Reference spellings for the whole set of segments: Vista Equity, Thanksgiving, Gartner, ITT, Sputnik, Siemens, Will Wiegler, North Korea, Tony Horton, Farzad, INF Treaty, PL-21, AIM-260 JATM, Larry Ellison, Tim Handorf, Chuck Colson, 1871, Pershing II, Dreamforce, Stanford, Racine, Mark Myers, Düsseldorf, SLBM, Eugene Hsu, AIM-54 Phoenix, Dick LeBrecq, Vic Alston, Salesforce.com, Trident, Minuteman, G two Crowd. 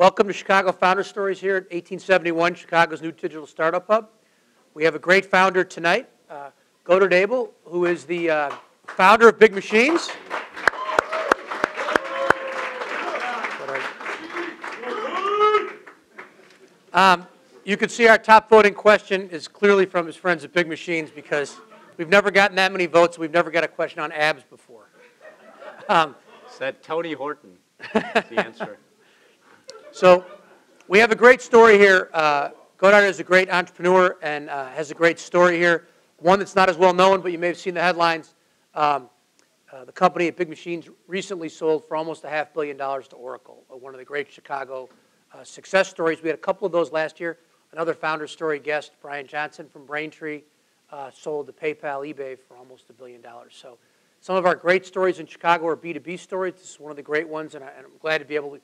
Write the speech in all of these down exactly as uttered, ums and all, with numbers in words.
Welcome to Chicago Founder Stories here at eighteen seventy-one, Chicago's new digital startup hub. We have a great founder tonight, uh, Godard Abel, who is the uh, founder of Big Machines. Um, you can see our top voting question is clearly from his friends at Big Machines, because we've never gotten that many votes. We've never got a question on abs before. Um, it's that Tony Horton. That's the answer. So we have a great story here. Uh, Godard is a great entrepreneur and uh, has a great story here, one that's not as well known, but you may have seen the headlines. Um, uh, the company at Big Machines recently sold for almost a half billion dollars to Oracle, one of the great Chicago uh, success stories. We had a couple of those last year. Another founder story guest, Brian Johnson from Braintree, uh, sold to PayPal, eBay for almost a billion dollars. So some of our great stories in Chicago are B two B stories. This is one of the great ones, and, I, and I'm glad to be able to.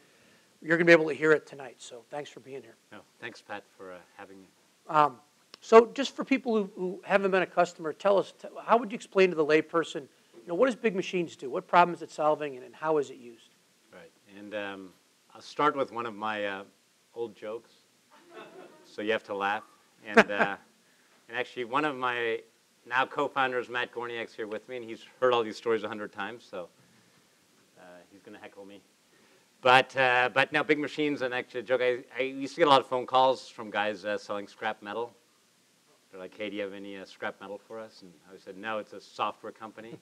You're going to be able to hear it tonight, so thanks for being here. No, thanks, Pat, for uh, having me. Um, so just for people who, who haven't been a customer, tell us, t how would you explain to the layperson, you know, what does Big Machines do? What problem is it solving, and, and how is it used? Right, and um, I'll start with one of my uh, old jokes, so you have to laugh. And, uh, and actually, one of my now co-founders, Matt Gorniak, is here with me, and he's heard all these stories a hundred times, so uh, he's going to heckle me. But, uh, but now Big Machines, and actually a joke, I, I used to get a lot of phone calls from guys uh, selling scrap metal. They're like, hey, do you have any uh, scrap metal for us? And I said, no, it's a software company.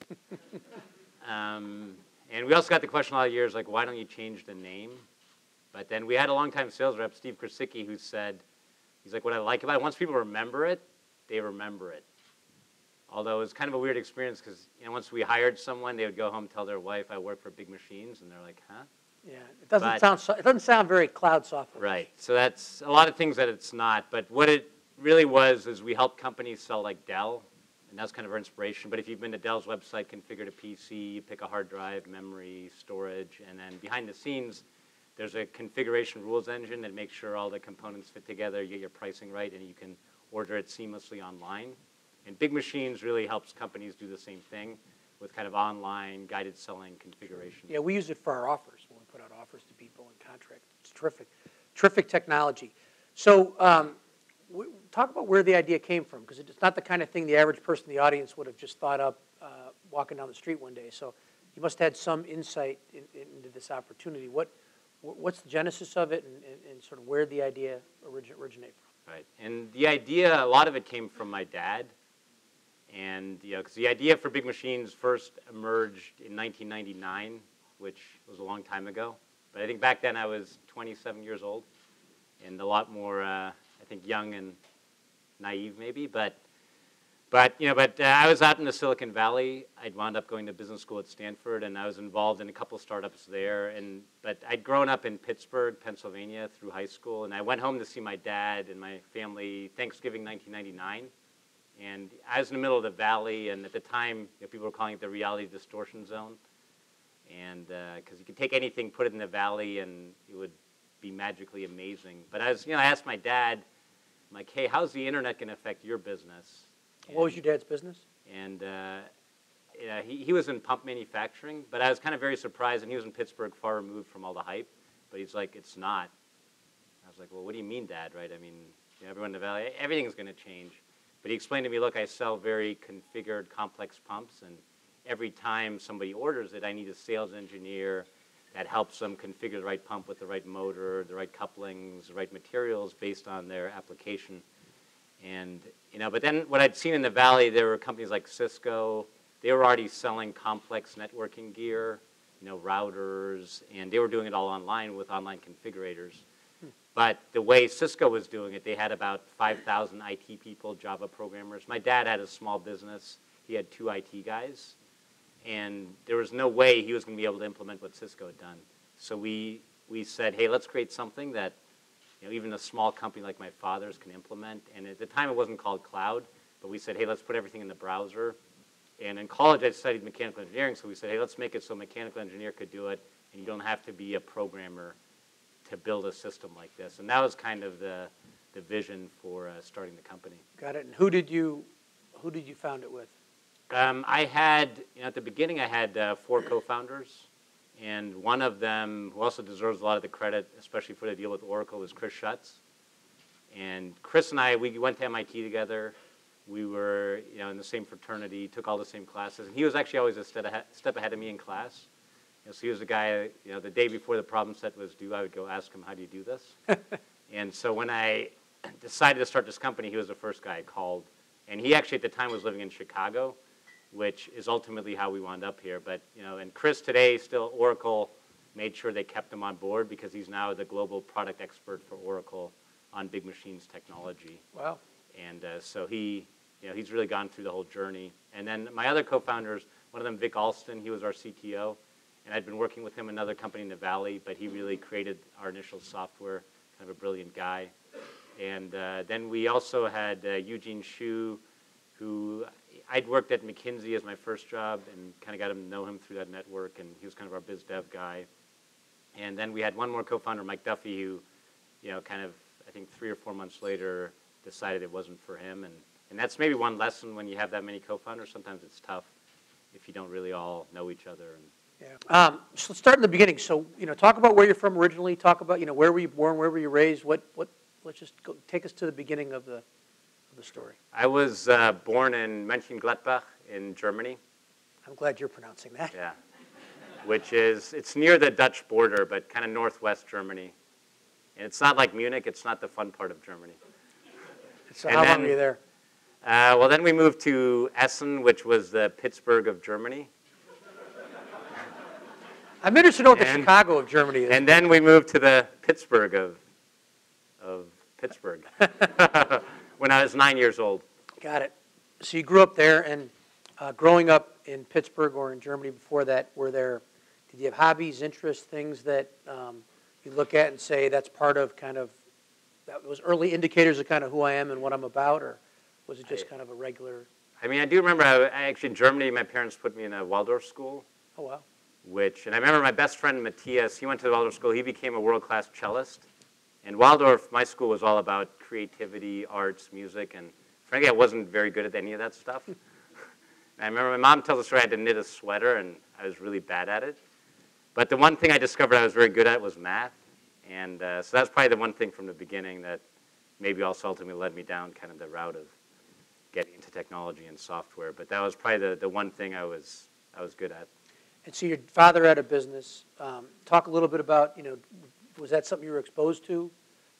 um, and we also got the question a lot of years, like, why don't you change the name? But then we had a long-time sales rep, Steve Krasicki, who said, he's like, what I like about it, once people remember it, they remember it. Although it was kind of a weird experience, because you know, once we hired someone, they would go home and tell their wife, I work for Big Machines, and they're like, huh? Yeah, it doesn't but, sound so, it doesn't sound very cloud software. Right. So that's a lot of things that it's not. But what it really was is we helped companies sell, like Dell, and that's kind of our inspiration. But if you've been to Dell's website, configured a P C, you pick a hard drive, memory, storage, and then behind the scenes, there's a configuration rules engine that makes sure all the components fit together, you get your pricing right, and you can order it seamlessly online. And Big Machines really helps companies do the same thing with kind of online guided selling configuration. Yeah, we use it for our offers when we put out offers to people and contracts. It's terrific, terrific technology. So um, we, talk about where the idea came from, because it's not the kind of thing the average person in the audience would have just thought up uh, walking down the street one day. So you must have had some insight in, in, into this opportunity. What, what's the genesis of it, and, and, and sort of where the idea origin, originate from? Right, and the idea, a lot of it came from my dad. And you know, because the idea for Big Machines first emerged in nineteen ninety-nine, which was a long time ago. But I think back then I was twenty-seven years old, and a lot more, uh, I think, young and naive maybe. But, but you know, but uh, I was out in the Silicon Valley. I'd wound up going to business school at Stanford, and I was involved in a couple startups there. And but I'd grown up in Pittsburgh, Pennsylvania, through high school, and I went home to see my dad and my family Thanksgiving nineteen ninety-nine. And I was in the middle of the valley, and at the time, you know, people were calling it the reality distortion zone. And because uh, you could take anything, put it in the valley, and it would be magically amazing. But I was, you know, I asked my dad, I'm like, hey, how's the internet going to affect your business? And, what was your dad's business? And uh, yeah, he, he was in pump manufacturing, but I was kind of very surprised. And he was in Pittsburgh, far removed from all the hype. But he's like, it's not. I was like, well, what do you mean, Dad, right? I mean, you know, everyone in the valley, everything's going to change. But he explained to me, look, I sell very configured, complex pumps, and every time somebody orders it, I need a sales engineer that helps them configure the right pump with the right motor, the right couplings, the right materials based on their application. And, you know, but then what I'd seen in the valley, there were companies like Cisco. They were already selling complex networking gear, you know, routers, and they were doing it all online with online configurators. But the way Cisco was doing it, they had about five thousand I T people, Java programmers. My dad had a small business. He had two I T guys. And there was no way he was going to be able to implement what Cisco had done. So we, we said, hey, let's create something that you know, even a small company like my father's can implement. And at the time, it wasn't called cloud. But we said, hey, let's put everything in the browser. And in college, I studied mechanical engineering. So we said, hey, let's make it so a mechanical engineer could do it, and you don't have to be a programmer to build a system like this. And that was kind of the, the vision for uh, starting the company. Got it. And who did you, who did you found it with? Um, I had, you know, at the beginning I had uh, four co-founders. And one of them, who also deserves a lot of the credit, especially for the deal with Oracle, is Chris Schutz. And Chris and I, we went to M I T together. We were, you know, in the same fraternity, took all the same classes. And he was actually always a step ahead, step ahead of me in class. You know, so he was the guy, you know, the day before the problem set was due, I would go ask him, how do you do this? And so when I decided to start this company, he was the first guy I called. And he actually, at the time, was living in Chicago, which is ultimately how we wound up here. But, you know, and Chris today, still Oracle, made sure they kept him on board because he's now the global product expert for Oracle on Big Machines technology. Wow. And uh, so he, you know, he's really gone through the whole journey. And then my other co-founders, one of them, Vic Alston, he was our C T O. And I'd been working with him in another company in the Valley, but he really created our initial software, kind of a brilliant guy. And uh, then we also had uh, Eugene Hsu, who I'd worked at McKinsey as my first job and kind of got him to know him through that network, and he was kind of our biz dev guy. And then we had one more co-founder, Mike Duffy, who, you know, kind of, I think three or four months later decided it wasn't for him. And, and that's maybe one lesson when you have that many co-founders. Sometimes it's tough if you don't really all know each other. And, yeah. Um, so let's start in the beginning. So, you know, talk about where you're from originally. Talk about, you know, where were you born, where were you raised? What, what, let's just go, take us to the beginning of the, of the story. I was uh, born in Mönchengladbach in Germany. I'm glad you're pronouncing that. Yeah, which is, it's near the Dutch border, but kind of northwest Germany. And it's not like Munich. It's not the fun part of Germany. So and how then, long were you there? Uh, well, then we moved to Essen, which was the Pittsburgh of Germany. I'm interested to know what and, the Chicago of Germany is. And then we moved to the Pittsburgh of, of Pittsburgh when I was nine years old. Got it. So you grew up there, and uh, growing up in Pittsburgh or in Germany before that, were there, did you have hobbies, interests, things that um, you look at and say that's part of kind of, that was early indicators of kind of who I am and what I'm about, or was it just I, kind of a regular? I mean, I do remember, I, I actually in Germany, my parents put me in a Waldorf school. Oh, wow. Which, and I remember my best friend, Matthias, he went to the Waldorf school. He became a world-class cellist. And Waldorf, my school, was all about creativity, arts, music. And frankly, I wasn't very good at any of that stuff. And I remember my mom tells the story I had to knit a sweater, and I was really bad at it. But the one thing I discovered I was very good at was math. And uh, so that's probably the one thing from the beginning that maybe also ultimately led me down kind of the route of getting into technology and software. But that was probably the, the one thing I was, I was good at. And so your father had a business. Um, talk a little bit about, you know, was that something you were exposed to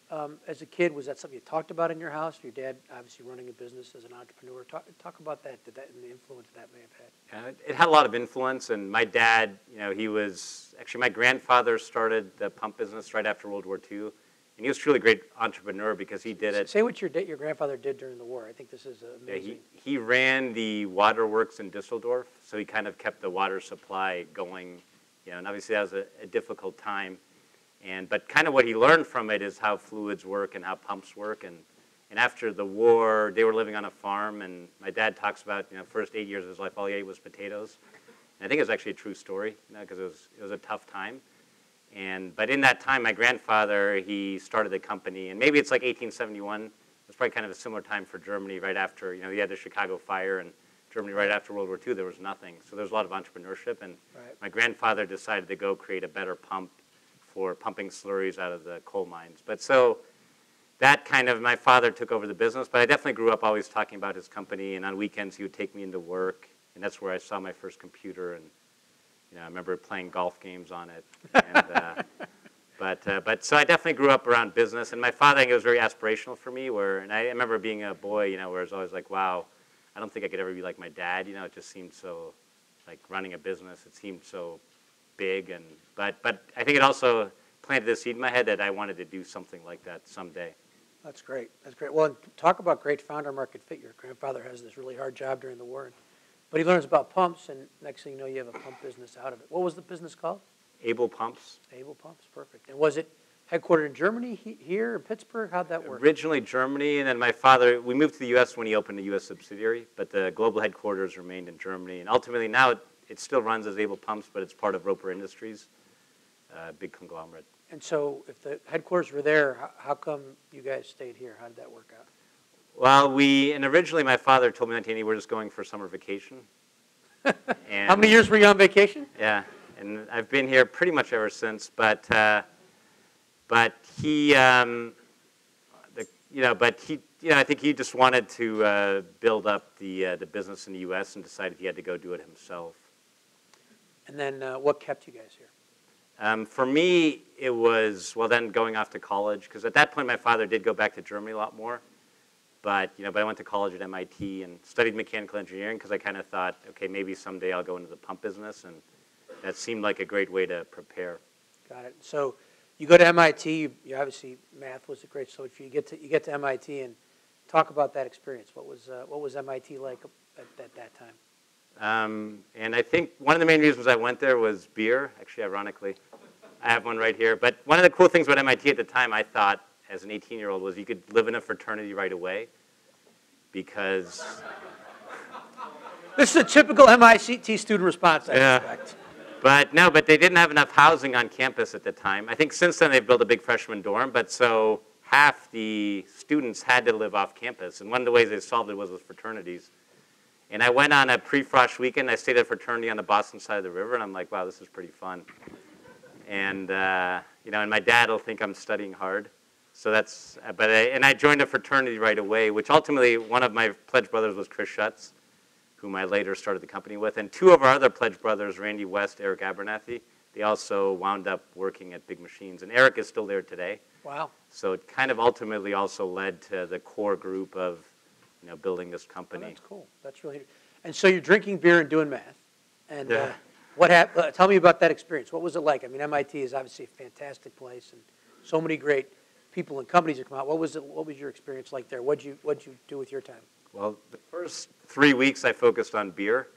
um, as a kid? Was that something you talked about in your house? Your dad obviously running a business as an entrepreneur. Talk, talk about that, did that and the influence that may have had. Uh, it had a lot of influence. And my dad, you know, he was, actually my grandfather started the pump business right after World War Two. And he was truly a great entrepreneur because he did it. Say what your, your grandfather did during the war. I think this is amazing. Yeah, he, he ran the waterworks in Düsseldorf. So he kind of kept the water supply going, you know, and obviously that was a, a difficult time. And, but kind of what he learned from it is how fluids work and how pumps work. And, and after the war, they were living on a farm. And my dad talks about, you know, first eight years of his life, all he ate was potatoes. And I think it was actually a true story, you know, because it was, it was a tough time. And, but in that time, my grandfather, he started the company. And maybe it's like eighteen seventy-one. It was probably kind of a similar time for Germany right after, you know, you had the Chicago fire. And Germany right after World War Two, there was nothing. So there was a lot of entrepreneurship. And right. My grandfather decided to go create a better pump for pumping slurries out of the coal mines. But so that kind of, my father took over the business, but I definitely grew up always talking about his company, and on weekends he would take me into work, and that's where I saw my first computer, and you know, I remember playing golf games on it. And, uh, but, uh, but so I definitely grew up around business, and my father, I think it was very aspirational for me, where, and I remember being a boy, you know, where I was always like, wow, I don't think I could ever be like my dad, you know, it just seemed so, like running a business, it seemed so big, and but but I think it also planted the seed in my head that I wanted to do something like that someday. That's great. That's great. Well, and talk about great founder market fit. Your grandfather has this really hard job during the war, but he learns about pumps, and next thing you know, you have a pump business out of it. What was the business called? Abel Pumps. Abel Pumps. Perfect. And was it headquartered in Germany, he, here in Pittsburgh? How'd that work? Originally Germany, and then my father. We moved to the U S when he opened a U S subsidiary, but the global headquarters remained in Germany, and ultimately now. It, It still runs as Abel Pumps, but it's part of Roper Industries, uh, big conglomerate. And so if the headquarters were there, how, how come you guys stayed here? How did that work out? Well, we, and originally my father told me, Antony, we're just going for summer vacation. And how many years were you on vacation? Yeah, and and I've been here pretty much ever since. But uh, but he, um, the, you know, but he, you know, I think he just wanted to uh, build up the uh, the business in the U S and decided he had to go do it himself. And then, uh, what kept you guys here? Um, for me, it was, well, then going off to college, because at that point my father did go back to Germany a lot more. But, you know, but I went to college at M I T and studied mechanical engineering because I kind of thought, okay, maybe someday I'll go into the pump business, and that seemed like a great way to prepare. Got it. So you go to M I T. You, you obviously, math was a great subject for you. You get to you get to M I T and talk about that experience. What was uh, what was M I T like at, at that time? Um, and I think one of the main reasons I went there was beer. Actually, ironically, I have one right here. But one of the cool things about M I T at the time, I thought, as an eighteen-year-old, was you could live in a fraternity right away, because this is a typical M I T student response, I yeah. expect. But no, but they didn't have enough housing on campus at the time. I think since then they've built a big freshman dorm, but so half the students had to live off campus, and one of the ways they solved it was with fraternities. And I went on a pre-frosh weekend. I stayed at a fraternity on the Boston side of the river, and I'm like, wow, this is pretty fun. And uh, you know, and my dad will think I'm studying hard. So that's, but I, and I joined a fraternity right away, which ultimately one of my pledge brothers was Chris Schutz, whom I later started the company with. And two of our other pledge brothers, Randy West, Eric Abernathy, they also wound up working at Big Machines. And Eric is still there today. Wow. So it kind of ultimately also led to the core group of, you know, building this company. Oh, that's cool. That's really, and so you're drinking beer and doing math. And yeah. uh, what hap uh, tell me about that experience. What was it like? I mean, M I T is obviously a fantastic place, and so many great people and companies that come out. What was it, what was your experience like there? What'd you what'd you do with your time? Well, the first three weeks I focused on beer,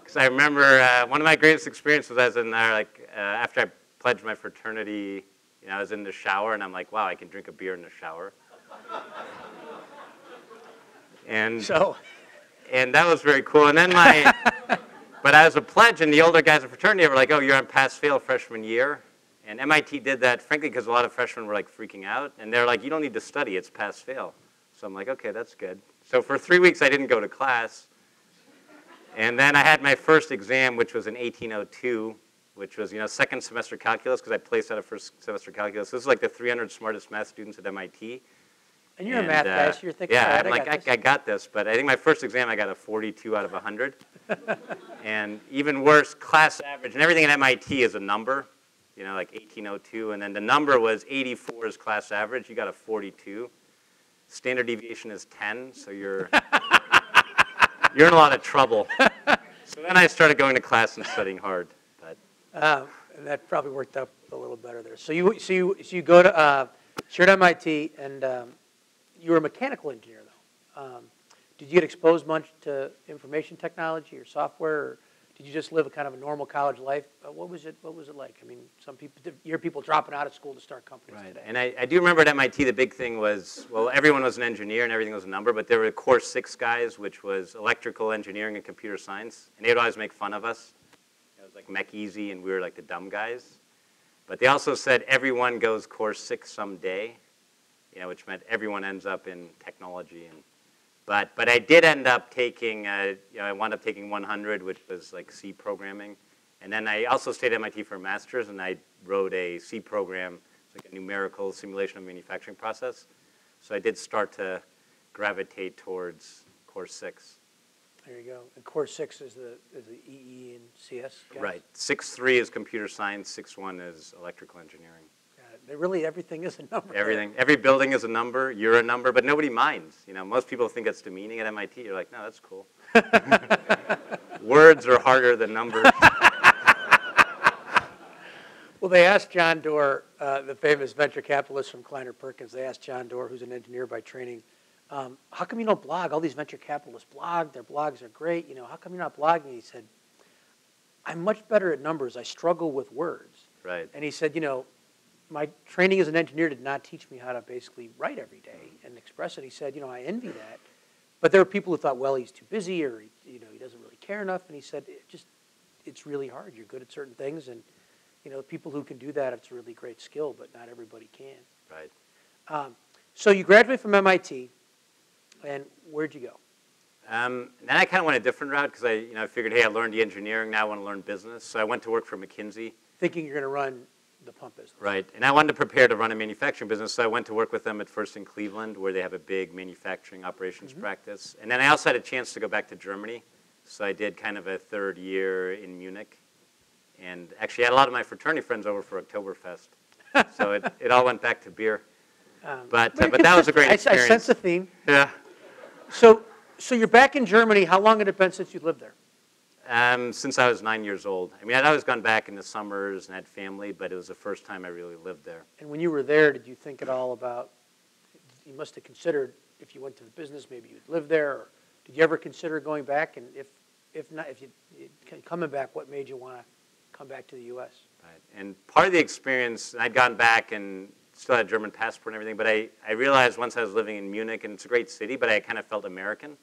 because I remember uh, one of my greatest experiences was in there. Like uh, after I pledged my fraternity, you know, I was in the shower and I'm like, wow, I can drink a beer in the shower. And so, and that was very cool. And then my, but I was a pledge, and the older guys in fraternity were like, oh, you're on pass-fail freshman year. And M I T did that, frankly, because a lot of freshmen were like freaking out. And they're like, you don't need to study, it's pass-fail. So I'm like, okay, that's good. So for three weeks, I didn't go to class. And then I had my first exam, which was in eighteen oh two, which was, you know, second semester calculus, because I placed out of first semester calculus. This is like the three hundred smartest math students at M I T. And you're and, a math uh, guy, so you're thinking, yeah, I'm I like, got I, I got this. But I think my first exam, I got a forty-two out of one hundred. And even worse, class average. And everything at M I T is a number. You know, like eighteen oh two, and then the number was eighty-four is class average. You got a forty-two. Standard deviation is ten, so you're you're in a lot of trouble. So then I started going to class and studying hard. But uh, and that probably worked out a little better there. So you so you so you go to uh, so you're at M I T, and um, you were a mechanical engineer though. Um, did you get exposed much to information technology or software? Or did you just live a kind of a normal college life? Uh, what was it? What was it like? I mean, some people, you hear people dropping out of school to start companies. Right. Today. And I, I do remember at M I T the big thing was, well, everyone was an engineer and everything was a number, but there were core six guys, which was electrical engineering and computer science, and they would always make fun of us. It was like Mech Easy, and we were like the dumb guys. But they also said everyone goes core six someday, you know, which meant everyone ends up in technology and. But, but I did end up taking, uh, you know, I wound up taking one hundred, which was like C programming. And then I also stayed at M I T for a master's, and I wrote a C program, like a numerical simulation of manufacturing process. So I did start to gravitate towards Course six. There you go. And Course six is the, is the E E and C S guys? Right. six three is computer science, six one is electrical engineering. They really, everything is a number. Everything. Every building is a number. You're a number, but nobody minds. You know, most people think it's demeaning at M I T. You're like, no, that's cool. Words are harder than numbers. Well, they asked John Doerr, uh, the famous venture capitalist from Kleiner Perkins, they asked John Doerr, who's an engineer by training, um, how come you don't blog? All these venture capitalists blog. Their blogs are great. You know, how come you're not blogging? He said, I'm much better at numbers. I struggle with words. Right. And he said, you know, my training as an engineer did not teach me how to basically write every day and express it. He said, you know, I envy that. But there were people who thought, well, he's too busy, or he, you know, he doesn't really care enough. And he said, it just, it's really hard. You're good at certain things. And, you know, people who can do that, it's a really great skill, but not everybody can. Right. Um, so you graduate from M I T, and where'd you go? Um, then I kind of went a different route because I, you know, I figured, hey, I learned the engineering, now I want to learn business. So I went to work for McKinsey. Thinking you're going to run the pump business. Right, and I wanted to prepare to run a manufacturing business, so I went to work with them at first in Cleveland, where they have a big manufacturing operations mm-hmm. practice. And then I also had a chance to go back to Germany. So I did kind of a third year in Munich. And actually I had a lot of my fraternity friends over for Oktoberfest. So it, it all went back to beer. Um, but but, uh, but that was a great experience. I, I sense a theme. Yeah. So, so you're back in Germany. How long had it been since you lived there? Um, since I was nine years old. I mean, I'd always gone back in the summers and had family, but it was the first time I really lived there. And when you were there, did you think at all about, you must have considered if you went to the business, maybe you'd live there. Or did you ever consider going back? And if, if not, if you coming back, what made you want to come back to the U S? Right. And part of the experience, and I'd gone back and still had a German passport and everything, but I, I realized once I was living in Munich, and it's a great city, but I kind of felt American.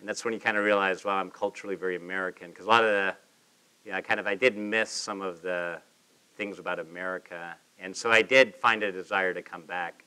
And that's when you kind of realized, wow, I'm culturally very American. Because a lot of the, you know, I kind of, I did miss some of the things about America. And so I did find a desire to come back.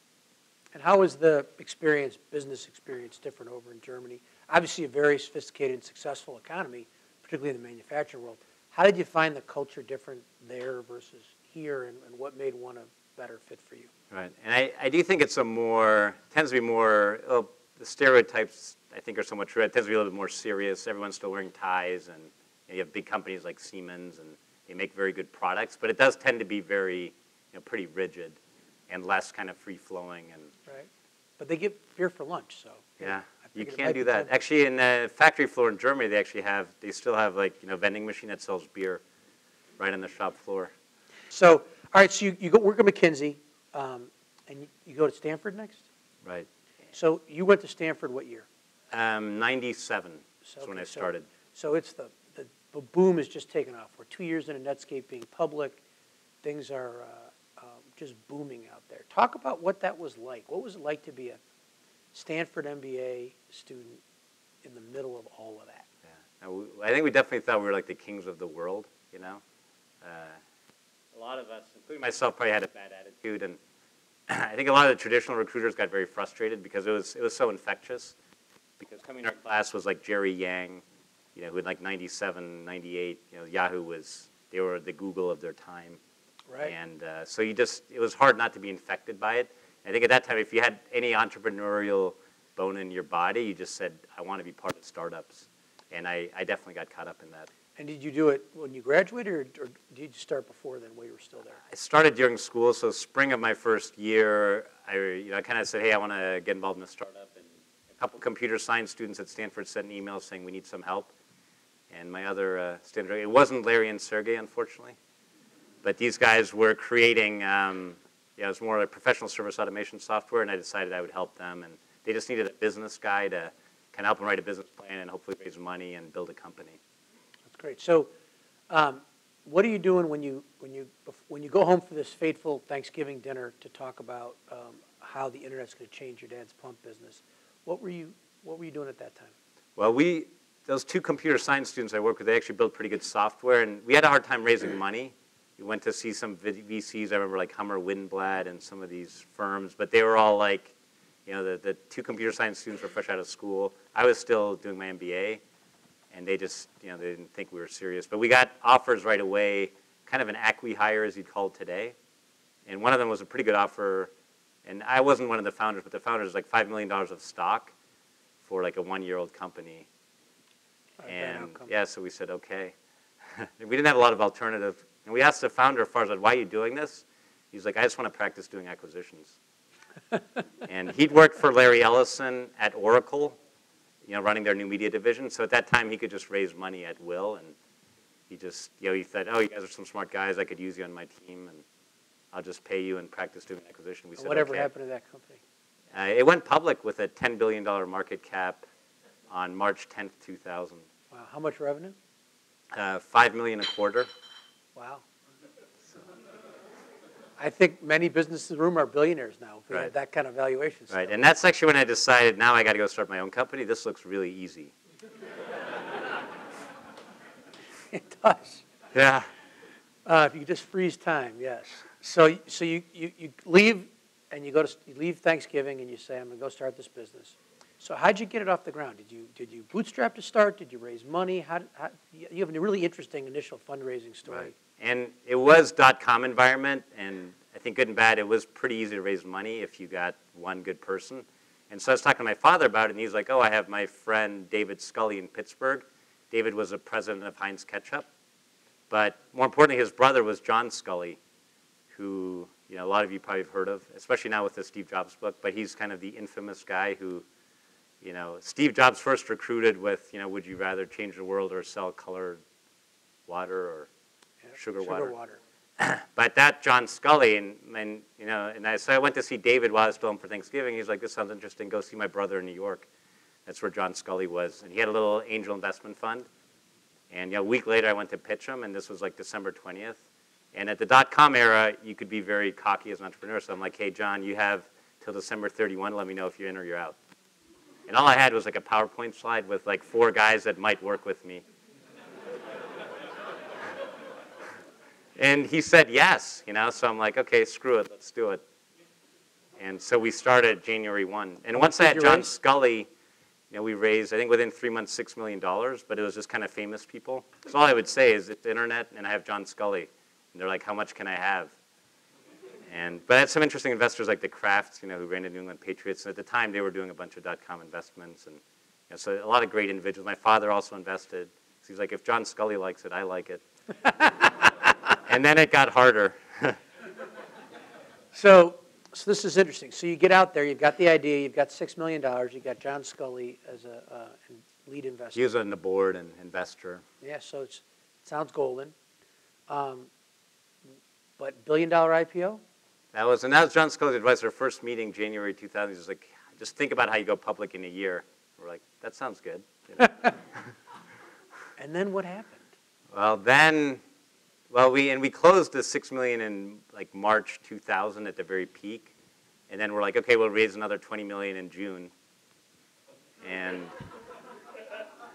And how was the experience, business experience, different over in Germany? Obviously a very sophisticated and successful economy, particularly in the manufacturing world. How did you find the culture different there versus here, and, and what made one a better fit for you? Right, and I, I do think it's a more, tends to be more, oh, the stereotypes I think are somewhat true. It tends to be a little bit more serious. Everyone's still wearing ties, and you know, you have big companies like Siemens, and they make very good products, but it does tend to be very, you know, pretty rigid and less kind of free-flowing. And right, but they give beer for lunch, so. Yeah, you can't do that. Actually, in the factory floor in Germany, they actually have, they still have like, you know, vending machine that sells beer right on the shop floor. So, all right, so you, you go work at McKinsey, um, and you, you go to Stanford next? Right. So you went to Stanford what year? Um, ninety-seven is okay, when I started. So, so it's the, the, the boom has just taken off. We're two years into Netscape being public. Things are uh, uh, just booming out there. Talk about what that was like. What was it like to be a Stanford M B A student in the middle of all of that? Yeah. Now, we, I think we definitely thought we were like the kings of the world, you know? Uh, a lot of us, including myself, probably had a bad attitude. And I think a lot of the traditional recruiters got very frustrated because it was, it was so infectious. Because coming to our class was like Jerry Yang, you know, who in like ninety-seven, ninety-eight, you know, Yahoo was, they were the Google of their time. Right. And uh, so you just, it was hard not to be infected by it. And I think at that time, if you had any entrepreneurial bone in your body, you just said, I want to be part of startups. And I, I definitely got caught up in that. And did you do it when you graduated, or, or did you start before then while you were still there? I started during school, so spring of my first year, I, you know, I kind of said, hey, I want to get involved in a startup. And a couple computer science students at Stanford sent an email saying we need some help, and my other uh, Stanford, it wasn't Larry and Sergey, unfortunately, but these guys were creating, um, yeah, it was more like professional service automation software, and I decided I would help them, and they just needed a business guy to kind of help them write a business plan and hopefully raise money and build a company. That's great. So, um, what are you doing when you when you when you go home for this fateful Thanksgiving dinner to talk about um, how the internet's going to change your dad's pump business? What were you, what were you doing at that time? Well, we, those two computer science students I worked with, they actually built pretty good software, and we had a hard time raising money. We went to see some V Cs, I remember like Hummer Winblad and some of these firms, but they were all like, you know, the, the two computer science students were fresh out of school. I was still doing my M B A, and they just, you know, they didn't think we were serious. But we got offers right away, kind of an acqui-hire as you'd call it today, and one of them was a pretty good offer. And I wasn't one of the founders, but the founders was like five million dollars of stock for like a one-year-old company. Right, and yeah, so we said, okay. We didn't have a lot of alternative. And we asked the founder, Farzad, why are you doing this? He's like, I just want to practice doing acquisitions. And he'd worked for Larry Ellison at Oracle, you know, running their new media division. So at that time, he could just raise money at will. And he just, you know, he thought, oh, you guys are some smart guys. I could use you on my team. And I'll just pay you and practice doing acquisition. We said, whatever okay. happened to that company? Uh, it went public with a ten billion dollar market cap on March tenth, two thousand. Wow. How much revenue? Uh, five million dollars a quarter. Wow. So. I think many businesses in the room are billionaires now. Right. Have that kind of valuation. Right. Still. And that's actually when I decided, now I got to go start my own company. This looks really easy. It does. Yeah. Uh, if you could just freeze time, yes. So, so you, you, you leave, and you go to you leave Thanksgiving, and you say, I'm going to go start this business. So how'd you get it off the ground? Did you did you bootstrap to start? Did you raise money? How, did, how you have a really interesting initial fundraising story. Right. And it was dot-com environment, and I think good and bad, it was pretty easy to raise money if you got one good person. And so I was talking to my father about it, and he's like, oh, I have my friend David Scully in Pittsburgh. David was the president of Heinz Ketchup. But more importantly, his brother was John Scully, who you know, a lot of you probably have heard of, especially now with the Steve Jobs book. But he's kind of the infamous guy who, you know, Steve Jobs first recruited with, you know, would you rather change the world or sell colored water or yeah, sugar, sugar water? water. But that John Scully, and, and you know, and I, so I went to see David while I was still home for Thanksgiving. He's like, this sounds interesting. Go see my brother in New York. That's where John Scully was. And he had a little angel investment fund. And you know, a week later, I went to pitch him, and this was like December twentieth. And at the dot-com era, you could be very cocky as an entrepreneur. So I'm like, hey, John, you have till December thirty-first. Let me know if you're in or you're out. And all I had was like a PowerPoint slide with like four guys that might work with me. And he said yes, you know, so I'm like, okay, screw it, let's do it. And so we started January first. And once I had John Scully, you know, we raised, I think within three months, six million dollars, but it was just kind of famous people. So all I would say is it's the internet and I have John Scully. And they're like, how much can I have? And, but I had some interesting investors like the Crafts, you know, who ran the New England Patriots. And at the time, they were doing a bunch of dot-com investments. And you know, so a lot of great individuals. My father also invested. So he's like, if John Scully likes it, I like it. And then it got harder. so, so this is interesting. So you get out there. You've got the idea. You've got six million dollars. You've got John Scully as a uh, lead investor. He was on the board and investor. Yeah, so it's, it sounds golden. Um, but billion dollar I P O? That was, and that was John Scully's advice. Our first meeting, January two thousand, he was like, just think about how you go public in a year. We're like, that sounds good. You know? And then what happened? Well, then, well, we, and we closed the six million dollars in like March two thousand at the very peak. And then we're like, okay, we'll raise another twenty million dollars in June. And,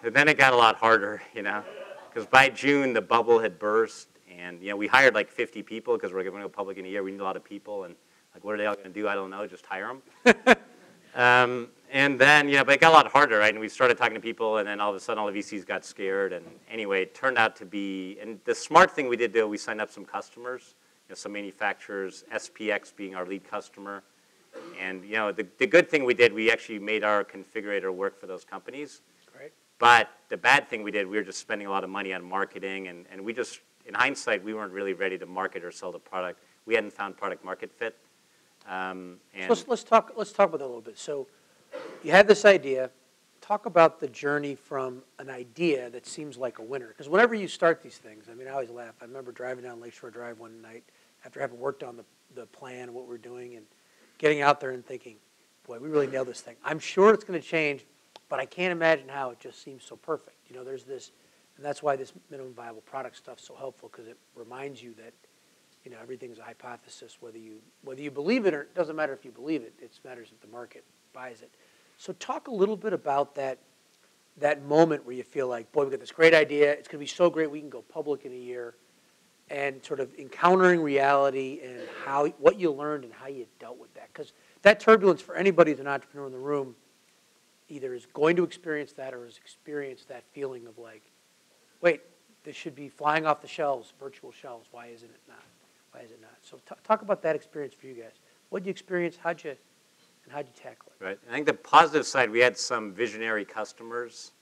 and then it got a lot harder, you know? Because by June, the bubble had burst. And you know, we hired like fifty people because we're going to go public in a year. We need a lot of people, and like, what are they all going to do? I don't know. Just hire them. um, and then, yeah, but it got a lot harder, right? And we started talking to people, and then all of a sudden, all the V Cs got scared. And anyway, it turned out to be. And the smart thing we did do, we signed up some customers, you know, some manufacturers, S P X being our lead customer. And you know, the the good thing we did, we actually made our configurator work for those companies. Great. But the bad thing we did, we were just spending a lot of money on marketing, and and we just. In hindsight, we weren't really ready to market or sell the product. We hadn't found product market fit. Um, and so let's, let's talk. Let's talk about that a little bit. So, you had this idea. Talk about the journey from an idea that seems like a winner. Because whenever you start these things, I mean, I always laugh. I remember driving down Lakeshore Drive one night after having worked on the the plan, what we're doing, and getting out there and thinking, "Boy, we really nailed this thing. I'm sure it's going to change, but I can't imagine how. It just seems so perfect." You know, there's this. And that's why this minimum viable product stuff is so helpful, because it reminds you that, you know, everything's a hypothesis. Whether you whether you believe it or it doesn't matter if you believe it. It matters if the market buys it. So talk a little bit about that that moment where you feel like, boy, we got this great idea. It's going to be so great. We can go public in a year, and sort of encountering reality and how what you learned and how you dealt with that. Because that turbulence for anybody who's an entrepreneur in the room, either is going to experience that or has experienced that feeling of like. Wait, this should be flying off the shelves, virtual shelves. Why isn't it not? Why is it not? So t talk about that experience for you guys. What did you experience? How'd you, and how'd you tackle it? Right. I think the positive side, we had some visionary customers,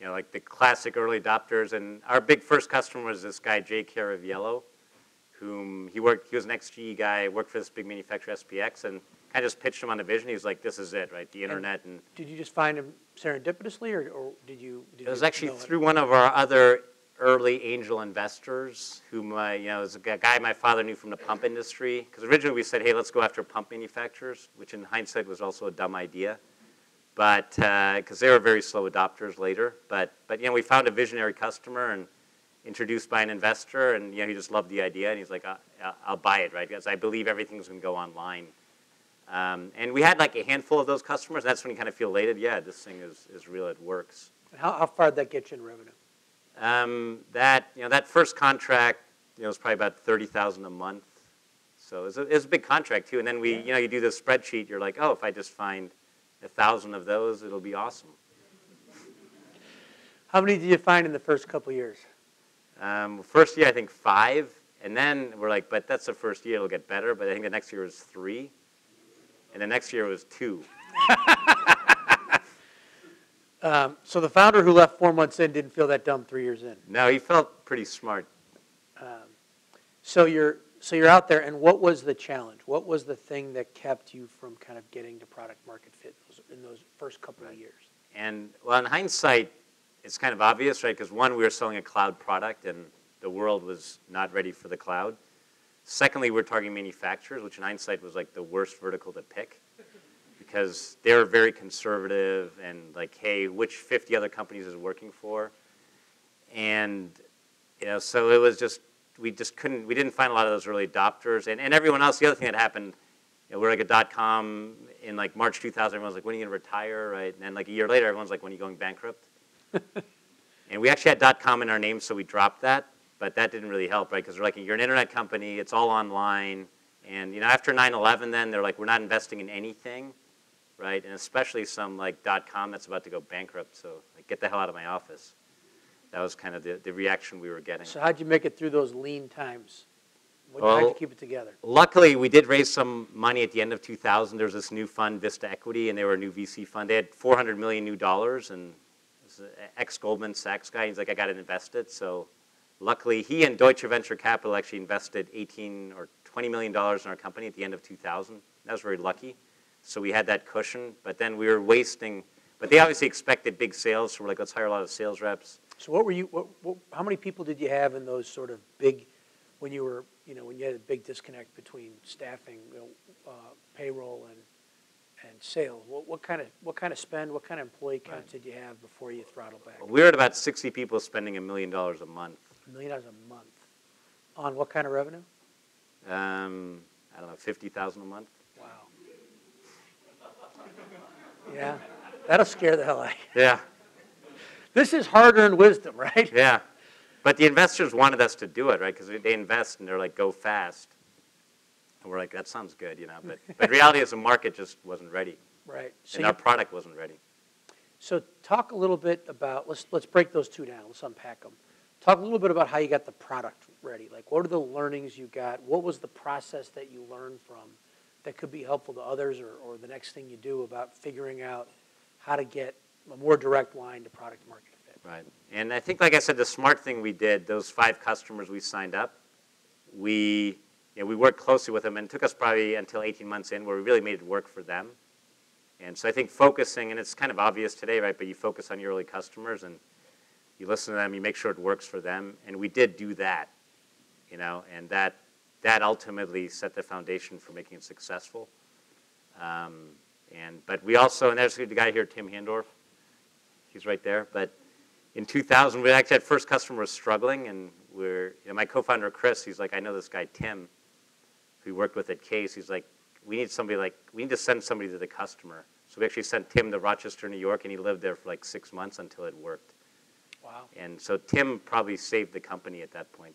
you know, like the classic early adopters. And our big first customer was this guy, Jay Caraviello, whom he worked, he was an ex-G E guy, worked for this big manufacturer, S P X, and I just pitched him on the vision. He was like, this is it, right? The internet. And, and did you just find him serendipitously, or, or did you? Did it was you actually through it? One of our other early angel investors, whom I, you know, was a guy my father knew from the pump industry. Because originally we said, hey, let's go after pump manufacturers, which in hindsight was also a dumb idea. But because uh, they were very slow adopters later. But, but, you know, we found a visionary customer and introduced by an investor. And, you know, he just loved the idea. And he's like, I'll, I'll buy it, right? Because I believe everything's going to go online. Um, and we had like a handful of those customers. That's when you kind of feel elated. Yeah, this thing is, is real. It works. How, how far did that get you in revenue? Um, that, you know, that first contract, you know, was probably about thirty thousand dollars a month. So it was, a, it was a big contract too. And then we, yeah. you know, you do this spreadsheet. You're like, oh, if I just find a thousand of those, it'll be awesome. How many did you find in the first couple years? Um, first year, I think five. And then we're like, but that's the first year, it'll get better. But I think the next year was three. And the next year was two. um, so the founder who left four months in didn't feel that dumb three years in? No, he felt pretty smart. Um, so you're so you're out there, and what was the challenge? What was the thing that kept you from kind of getting to product market fit in those first couple right. of years? And well, in hindsight, it's kind of obvious, right? Because one, we were selling a cloud product, and the world was not ready for the cloud. Secondly, we're targeting manufacturers, which in hindsight was like the worst vertical to pick, because they're very conservative and like, hey, which fifty other companies is working for? And you know, so it was just, we just couldn't, we didn't find a lot of those early adopters. And, and everyone else, the other thing that happened, you know, we're like a dot-com in like March two thousand, everyone's like, when are you gonna retire, right? And then like a year later, everyone's like, when are you going bankrupt? And we actually had dot-com in our name, so we dropped that. But that didn't really help, right? Because we're like, you're an internet company, it's all online. And you know, after nine eleven then, they're like, we're not investing in anything, right? And especially some like dot-com that's about to go bankrupt, so like, get the hell out of my office. That was kind of the, the reaction we were getting. So how'd you make it through those lean times? What, well, how'd you keep it together? Luckily, we did raise some money at the end of two thousand. There was this new fund, Vista Equity, and they were a new V C fund. They had four hundred million new dollars, and this ex-Goldman Sachs guy, he's like, I got it invested, so. Luckily, he and Deutsche Venture Capital actually invested eighteen or twenty million dollars in our company at the end of two thousand. That was very lucky. So we had that cushion, but then we were wasting, but they obviously expected big sales, so we're like, let's hire a lot of sales reps. So what were you, what, what, how many people did you have in those sort of big, when you were, you know, when you had a big disconnect between staffing, you know, uh, payroll and, and sales? What, what, kind of, what kind of spend, what kind of employee count right. did you have before you throttled back? We were at about sixty people spending a million dollars a month. Million dollars a month. On what kind of revenue? Um, I don't know, fifty thousand a month. Wow. Yeah, that'll scare the hell out of you. Yeah. This is hard-earned wisdom, right? Yeah, but the investors wanted us to do it, right? Because they invest and they're like, go fast. And we're like, that sounds good, you know, but, but reality is the market just wasn't ready. Right. So and our product wasn't ready. So talk a little bit about, let's, let's break those two down, let's unpack them. Talk a little bit about how you got the product ready. Like, what are the learnings you got? What was the process that you learned from that could be helpful to others or, or the next thing you do about figuring out how to get a more direct line to product market fit? Right. And I think, like I said, the smart thing we did, those five customers we signed up, we, you know, we worked closely with them, and it took us probably until eighteen months in where we really made it work for them. And so I think focusing, and it's kind of obvious today, right, but you focus on your early customers and you listen to them, you make sure it works for them, and we did do that, you know, and that, that ultimately set the foundation for making it successful. Um, and, but we also, and there's the guy here, Tim Handorf, he's right there, but in two thousand, we actually had first customer was struggling, and we're, you know, my co-founder, Chris, he's like, I know this guy, Tim, who we worked with at Case, he's like, we need somebody like, we need to send somebody to the customer. So we actually sent Tim to Rochester, New York, and he lived there for like six months until it worked. Wow. And so Tim probably saved the company at that point.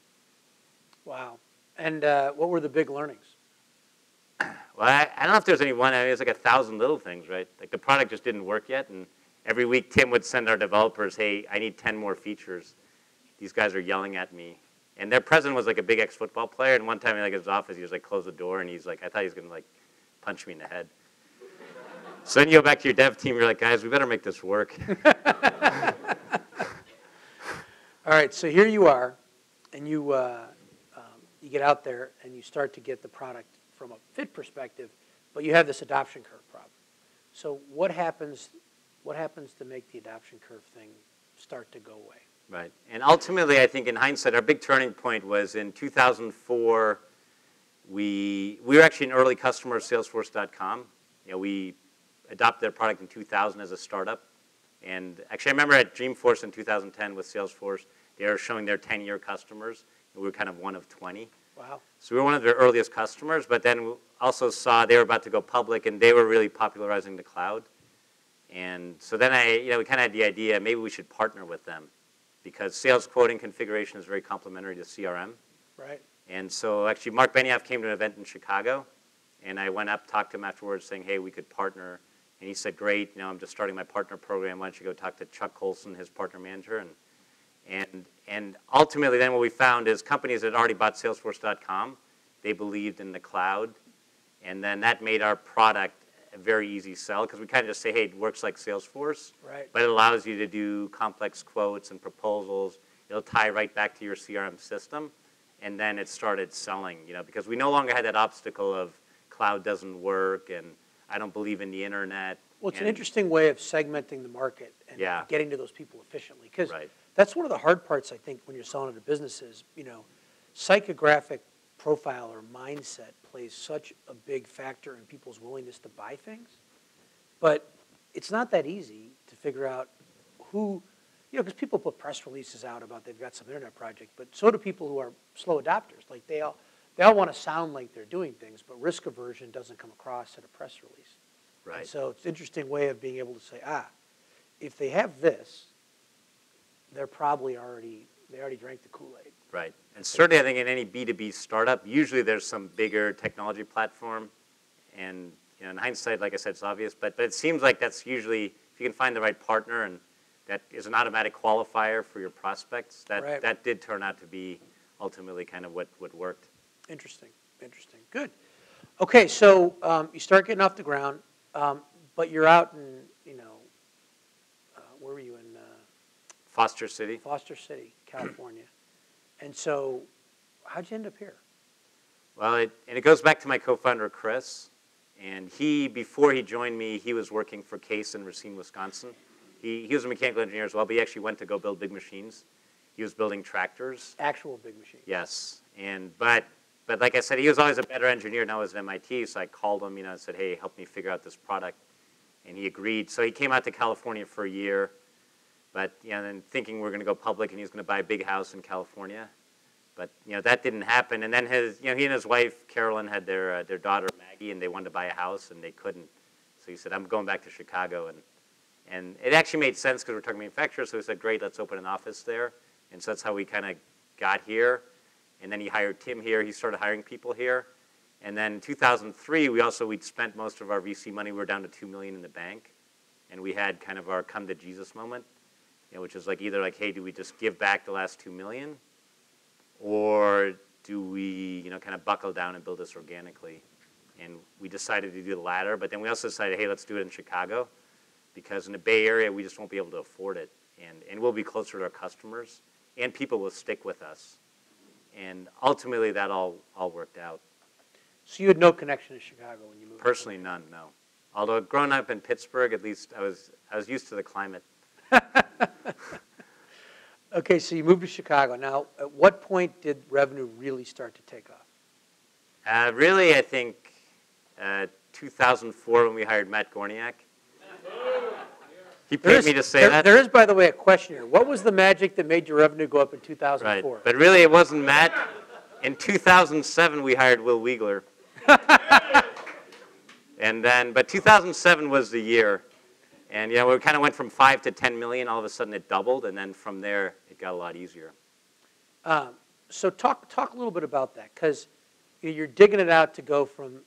Wow. And uh, what were the big learnings? Well, I, I don't know if there's any one. I mean, it's like a thousand little things, right? Like the product just didn't work yet. And every week Tim would send our developers, hey, I need ten more features. These guys are yelling at me. And their president was like a big ex-football player. And one time in like, his office, he was like, close the door. And he's like, I thought he was going to like punch me in the head. So then you go back to your dev team. You're like, guys, we better make this work. All right, so here you are, and you, uh, um, you get out there and you start to get the product from a fit perspective, but you have this adoption curve problem. So what happens, what happens to make the adoption curve thing start to go away? Right, and ultimately, I think in hindsight, our big turning point was in two thousand four, we, we were actually an early customer of Salesforce dot com. You know, we adopted their product in two thousand as a startup. And actually, I remember at Dreamforce in two thousand ten with Salesforce, they were showing their ten-year customers. And we were kind of one of twenty. Wow. So we were one of their earliest customers, but then we also saw they were about to go public, and they were really popularizing the cloud. And so then I, you know, we kind of had the idea, maybe we should partner with them, because sales quoting configuration is very complementary to C R M. Right. And so actually, Mark Benioff came to an event in Chicago, and I went up, talked to him afterwards, saying, hey, we could partner. And he said, great, you know, I'm just starting my partner program. Why don't you go talk to Chuck Colson, his partner manager? And, and, and ultimately then what we found is companies that had already bought Salesforce dot com, they believed in the cloud. And then that made our product a very easy sell, because we kind of just say, hey, it works like Salesforce. Right. But it allows you to do complex quotes and proposals. It'll tie right back to your C R M system. And then it started selling, you know, because we no longer had that obstacle of cloud doesn't work and I don't believe in the internet. Well, it's and, an interesting way of segmenting the market and yeah. getting to those people efficiently. Because right. that's one of the hard parts, I think, when you're selling to businesses. You know, psychographic profile or mindset plays such a big factor in people's willingness to buy things. But it's not that easy to figure out who, you know, because people put press releases out about they've got some internet project, but so do people who are slow adopters. Like they all, They all want to sound like they're doing things, but risk aversion doesn't come across at a press release. Right. And so it's an interesting way of being able to say, ah, if they have this, they're probably already, they already drank the Kool-Aid. Right. And certainly I think in any B two B startup, usually there's some bigger technology platform. And you know, in hindsight, like I said, it's obvious. But, but it seems like that's usually, if you can find the right partner, and that is an automatic qualifier for your prospects, that, right. that did turn out to be ultimately kind of what, what worked. Interesting, interesting, good. Okay, so um, you start getting off the ground, um, but you're out in, you know, uh, where were you in? Uh, Foster City. Foster City, California. And so how'd you end up here? Well, it, and it goes back to my co-founder, Chris. And he, before he joined me, he was working for Case in Racine, Wisconsin. He, he was a mechanical engineer as well, but he actually went to go build big machines. He was building tractors. Actual big machines. Yes, and but... But like I said, he was always a better engineer. Now I was at M I T, so I called him, you know, and said, hey, help me figure out this product. And he agreed. So he came out to California for a year. But, you know, then thinking we're going to go public and he was going to buy a big house in California. But, you know, that didn't happen. And then his, you know, he and his wife, Carolyn, had their, uh, their daughter, Maggie, and they wanted to buy a house and they couldn't. So he said, I'm going back to Chicago. And, and it actually made sense because we're talking manufacturers. So he said, great, let's open an office there. And so that's how we kind of got here. And then he hired Tim here. He started hiring people here. And then in two thousand three, we also, we'd spent most of our V C money. We were down to two million dollars in the bank. And we had kind of our come to Jesus moment, you know, which is like either like, hey, do we just give back the last two million dollars? Or do we, you know, kind of buckle down and build this organically? And we decided to do the latter. But then we also decided, hey, let's do it in Chicago. Because in the Bay Area, we just won't be able to afford it. And, and we'll be closer to our customers. And people will stick with us. And ultimately, that all, all worked out. So you had no connection to Chicago when you moved? Personally, none, no. Although growing up in Pittsburgh, at least I was, I was used to the climate. Okay, so you moved to Chicago. Now, at what point did revenue really start to take off? Uh, really, I think uh, two thousand four when we hired Matt Gorniak. He paid me to say that. There is, by the way, a question here. What was the magic that made your revenue go up in two thousand four? Right. But really, it wasn't Matt. In two thousand seven, we hired Will Wiegler. And then, but two thousand seven was the year. And, you know, we kind of went from five to ten million. All of a sudden, it doubled. And then from there, it got a lot easier. Um, so talk, talk a little bit about that. Because you're digging it out to go from,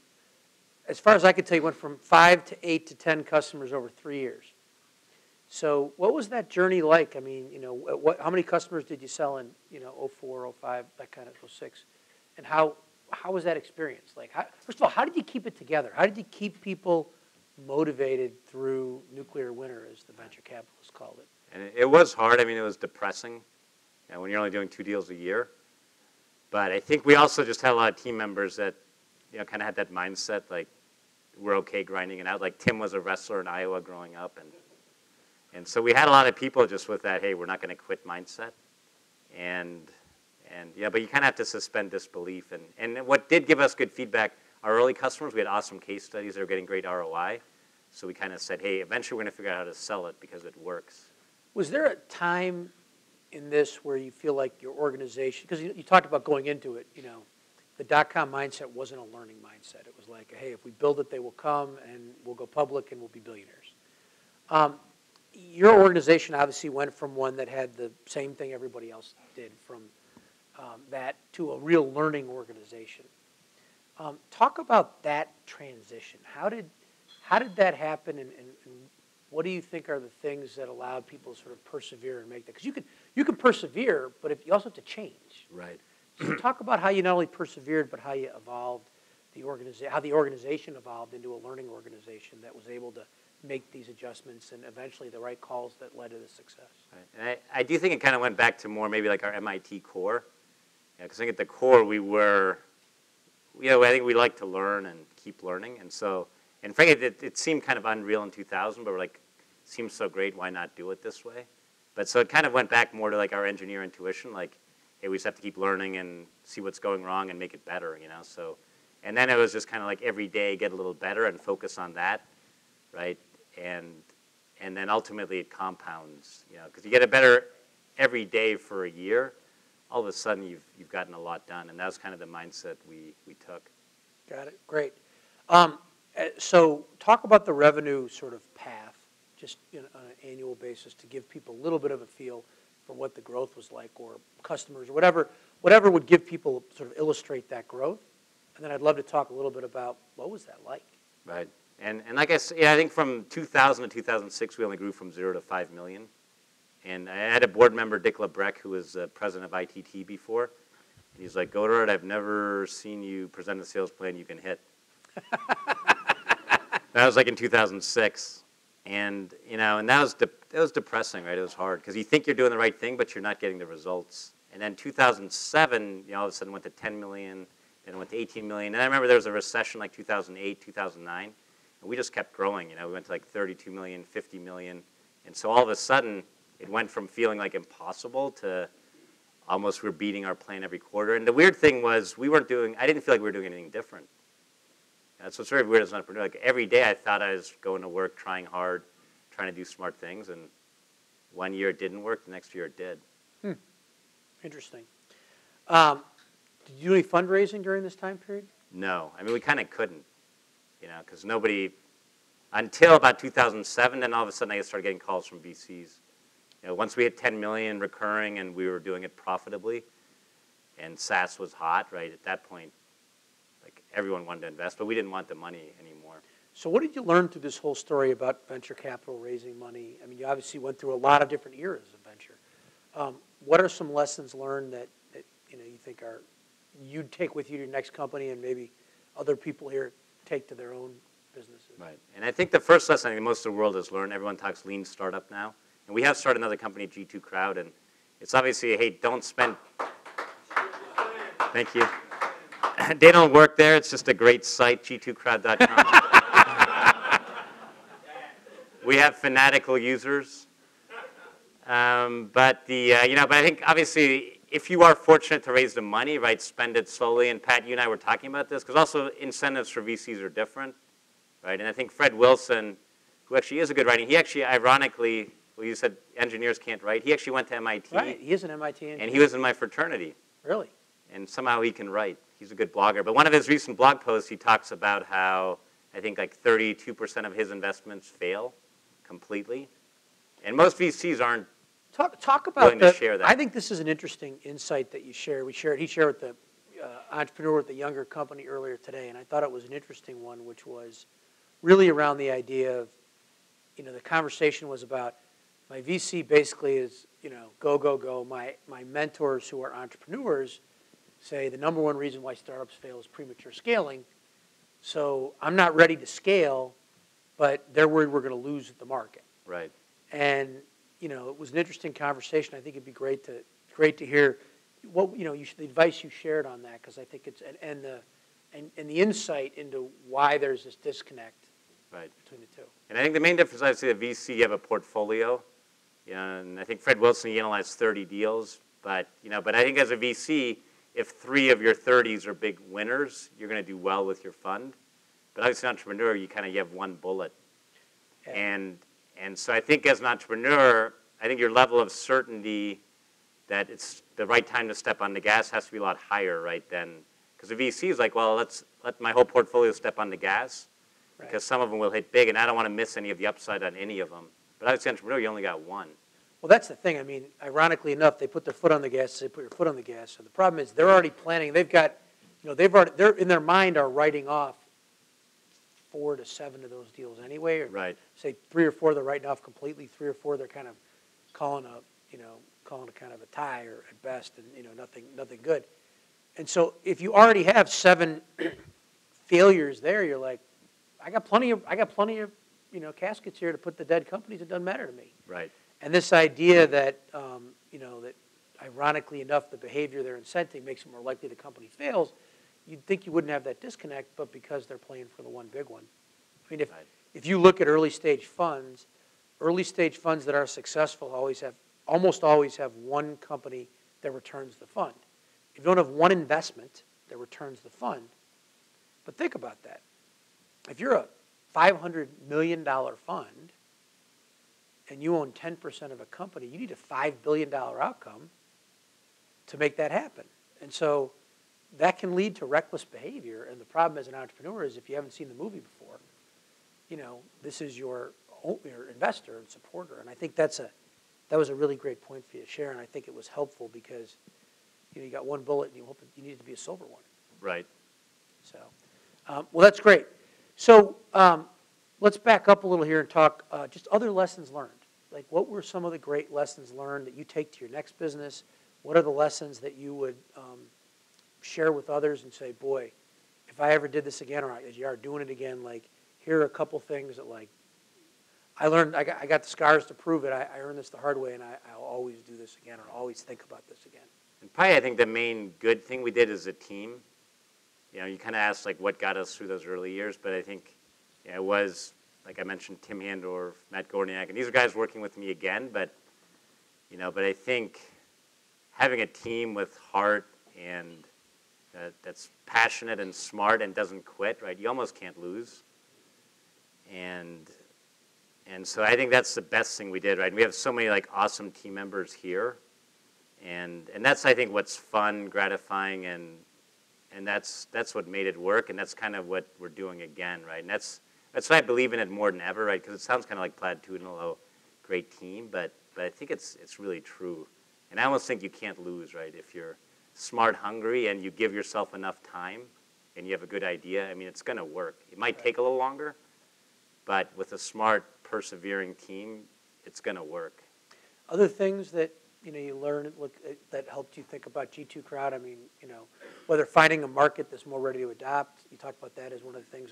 as far as I could tell, you went from five to eight to ten customers over three years. So what was that journey like? I mean, you know, what, how many customers did you sell in, you know, oh four, oh five, that kind of oh six? And how, how was that experience? Like, how, first of all, how did you keep it together? How did you keep people motivated through nuclear winter, as the venture capitalists called it? And it was hard. I mean, it was depressing, you know, when you're only doing two deals a year. But I think we also just had a lot of team members that, you know, kind of had that mindset, like, we're okay grinding it out. Like, Tim was a wrestler in Iowa growing up, and And so we had a lot of people just with that, hey, we're not going to quit mindset. And, and yeah, but you kind of have to suspend disbelief. And, and what did give us good feedback, our early customers, we had awesome case studies. They were getting great R O I. So we kind of said, hey, eventually we're going to figure out how to sell it because it works. Was there a time in this where you feel like your organization, because you, you talked about going into it, you know, the dot-com mindset wasn't a learning mindset. It was like, hey, if we build it, they will come, and we'll go public, and we'll be billionaires. Um, Your organization obviously went from one that had the same thing everybody else did from um, that to a real learning organization. Um, talk about that transition. How did, How did that happen, and, and, and what do you think are the things that allowed people to sort of persevere and make that? Because you can, you can persevere, but if, you also have to change. Right. So talk about how you not only persevered, but how you evolved the organization, how the organization evolved into a learning organization that was able to make these adjustments and eventually the right calls that led to the success. Right. And I, I do think it kind of went back to more maybe like our M I T core. Because yeah, I think at the core we were, you know, I think we like to learn and keep learning. And so, and frankly, it, it seemed kind of unreal in two thousand, but we're like, it seems so great, why not do it this way? But so it kind of went back more to like our engineer intuition, like, hey, we just have to keep learning and see what's going wrong and make it better, you know? So, and then it was just kind of like every day get a little better and focus on that, right? And, and then ultimately it compounds, you know, because you get it better every day for a year, all of a sudden you've, you've gotten a lot done. And that was kind of the mindset we, we took. Got it, great. Um, so talk about the revenue sort of path, just you know, on an annual basis to give people a little bit of a feel for what the growth was like, or customers, or whatever, whatever would give people, sort of illustrate that growth. And then I'd love to talk a little bit about what was that like. Right. And, and like I said, yeah, I think from two thousand to two thousand six, we only grew from zero to five million. And I had a board member, Dick LeBrecq, who was uh, president of I T T before. And he's like, Godard, I've never seen you present a sales plan you can hit. That was like in two thousand six. And, you know, and that was, de that was depressing, right? It was hard. Because you think you're doing the right thing, but you're not getting the results. And then two thousand seven, you know, all of a sudden went to ten million, then it went to eighteen million. And I remember there was a recession like two thousand eight, two thousand nine. And we just kept growing, you know, we went to like thirty-two million, fifty million. And so all of a sudden, it went from feeling like impossible to almost we're beating our plan every quarter. And the weird thing was we weren't doing, I didn't feel like we were doing anything different. That's what's very weird as an entrepreneur. Like every day I thought I was going to work, trying hard, trying to do smart things. And one year it didn't work, the next year it did. Hmm. Interesting. Um, did you do any fundraising during this time period? No, I mean, we kind of couldn't. You know, because nobody, until about two thousand seven, then all of a sudden I started getting calls from V Cs. You know, once we hit ten million recurring and we were doing it profitably, and SaaS was hot, right? At that point, like everyone wanted to invest, but we didn't want the money anymore. So what did you learn through this whole story about venture capital, raising money? I mean, you obviously went through a lot of different eras of venture. Um, what are some lessons learned that, that you know, you think are, you'd take with you to your next company and maybe other people here take to their own businesses? Right, and I think the first lesson I think most of the world has learned, everyone talks lean startup now, and we have started another company, G two Crowd, and it's obviously, hey, don't spend, thank you. They don't work there, it's just a great site, G two crowd dot com. We have fanatical users, um, but the, uh, you know, but I think obviously, if you are fortunate to raise the money, right, spend it slowly. And Pat, you and I were talking about this, because also incentives for V Cs are different, right? And I think Fred Wilson, who actually is a good writer, he actually, ironically, well, you said engineers can't write. He actually went to M I T. Right, he is an M I T engineer. And he was in my fraternity. Really? And somehow he can write. He's a good blogger. But one of his recent blog posts, he talks about how I think like thirty-two percent of his investments fail completely. And most V Cs aren't. Talk, talk about the, share that. I think this is an interesting insight that you share. We shared, he shared with the uh, entrepreneur with the younger company earlier today, and I thought it was an interesting one, which was really around the idea of, you know, the conversation was about my V C basically is, you know, go, go, go. My, my mentors who are entrepreneurs say the number one reason why startups fail is premature scaling. So I'm not ready to scale, but they're worried we're going to lose the market. Right. And you know, it was an interesting conversation. I think it'd be great to great to hear what you know, you, the advice you shared on that, because I think it's and, and the and, and the insight into why there's this disconnect right between the two. And I think the main difference I see, the V C, you have a portfolio, you know, and I think Fred Wilson, he analyzed thirty deals, but you know, but I think as a V C, if three of your thirties are big winners, you're going to do well with your fund. But obviously, an entrepreneur, you kind of you have one bullet, yeah. and And so I think as an entrepreneur, I think your level of certainty that it's the right time to step on the gas has to be a lot higher, right, than, because the V C is like, well, let's let my whole portfolio step on the gas, right, because some of them will hit big, and I don't want to miss any of the upside on any of them. But as an entrepreneur, you only got one. Well, that's the thing. I mean, ironically enough, they put their foot on the gas, they put your foot on the gas, and the problem is they're already planning. They've got, you know, they've already, they're in their mind are writing off four to seven of those deals anyway. Or right. Say three or four they're writing off completely. Three or four they're kind of calling a you know calling a kind of a tie or at best, and you know nothing nothing good. And so if you already have seven failures there, you're like, I got plenty of I got plenty of you know caskets here to put the dead companies. It doesn't matter to me. Right. And this idea that um, you know that ironically enough, the behavior they're incenting makes it more likely the company fails. You'd think you wouldn't have that disconnect, but because they're playing for the one big one. I mean, if, right. if you look at early stage funds, early stage funds that are successful always have, almost always have one company that returns the fund. If you don't have one investment that returns the fund, but think about that. If you're a five hundred million dollar fund and you own ten percent of a company, you need a five billion dollar outcome to make that happen. And so that can lead to reckless behavior, and the problem as an entrepreneur is if you haven't seen the movie before, you know, this is your, your investor and supporter. And I think that's a, that was a really great point for you to share, and I think it was helpful because, you know, you got one bullet and you hope it, you need it to be a silver one. Right. So, um, well, that's great. So um, let's back up a little here and talk uh, just other lessons learned. Like, what were some of the great lessons learned that you take to your next business? What are the lessons that you would um, share with others and say, boy, if I ever did this again, or as you are doing it again, like, here are a couple things that, like, I learned, I got, I got the scars to prove it, I, I earned this the hard way, and I, I'll always do this again, or I'll always think about this again. And probably I think the main good thing we did as a team, you know, you kind of asked, like, what got us through those early years, but I think, you know, it was, like I mentioned, Tim Handorf, Matt Gorniak, and these are guys working with me again, but, you know, but I think having a team with heart and Uh, that's passionate and smart and doesn't quit, right? You almost can't lose. And and so I think that's the best thing we did, right? And we have so many, like, awesome team members here. And and that's, I think, what's fun, gratifying, and and that's that's what made it work, and that's kind of what we're doing again, right? And that's that's why I believe in it more than ever, right? Because it sounds kind of like platitudinal, oh, great team, but but I think it's it's really true. And I almost think you can't lose, right, if you're smart, hungry, and you give yourself enough time and you have a good idea. I mean, it's going to work. It might take a little longer, but with a smart, persevering team, it's going to work. Other things that, you know, you learned look, that helped you think about G two Crowd, I mean, you know, whether finding a market that's more ready to adopt, you talked about that as one of the things.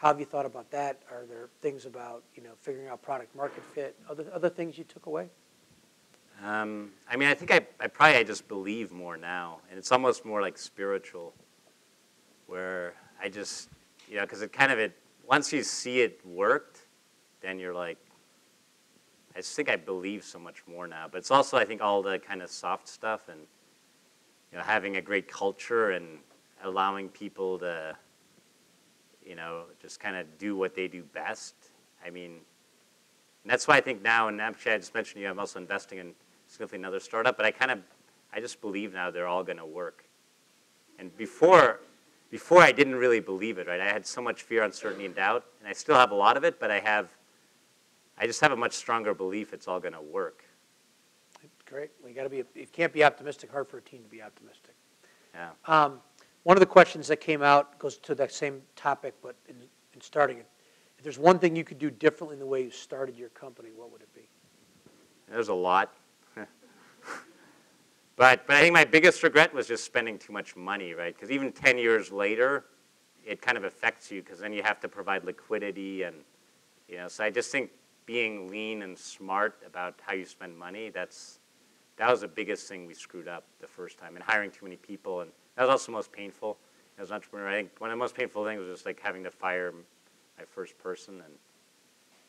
How have you thought about that? Are there things about, you know, figuring out product market fit? Other, other things you took away? Um, I mean, I think I, I probably I just believe more now, and it's almost more like spiritual, where I just, you know, because it kind of, it once you see it worked, then you're like, I just think I believe so much more now. But it's also, I think, all the kind of soft stuff and, you know, having a great culture and allowing people to, you know, just kind of do what they do best. I mean, and that's why I think now, and actually I just mentioned to you, I'm also investing in significantly another startup, but I kind of, I just believe now they're all going to work. And before, before I didn't really believe it, right? I had so much fear, uncertainty, and doubt, and I still have a lot of it, but I have, I just have a much stronger belief it's all going to work. Great. We got to be, it can't be optimistic, hard for a team to be optimistic. Yeah. Um, one of the questions that came out goes to that same topic, but in, in starting it, if there's one thing you could do differently in the way you started your company, what would it be? There's a lot. But, but I think my biggest regret was just spending too much money, right? Because even ten years later, it kind of affects you because then you have to provide liquidity and, you know, so I just think being lean and smart about how you spend money, that's, that was the biggest thing we screwed up the first time, and hiring too many people, and that was also most painful as an entrepreneur. I think one of the most painful things was just like having to fire my first person, and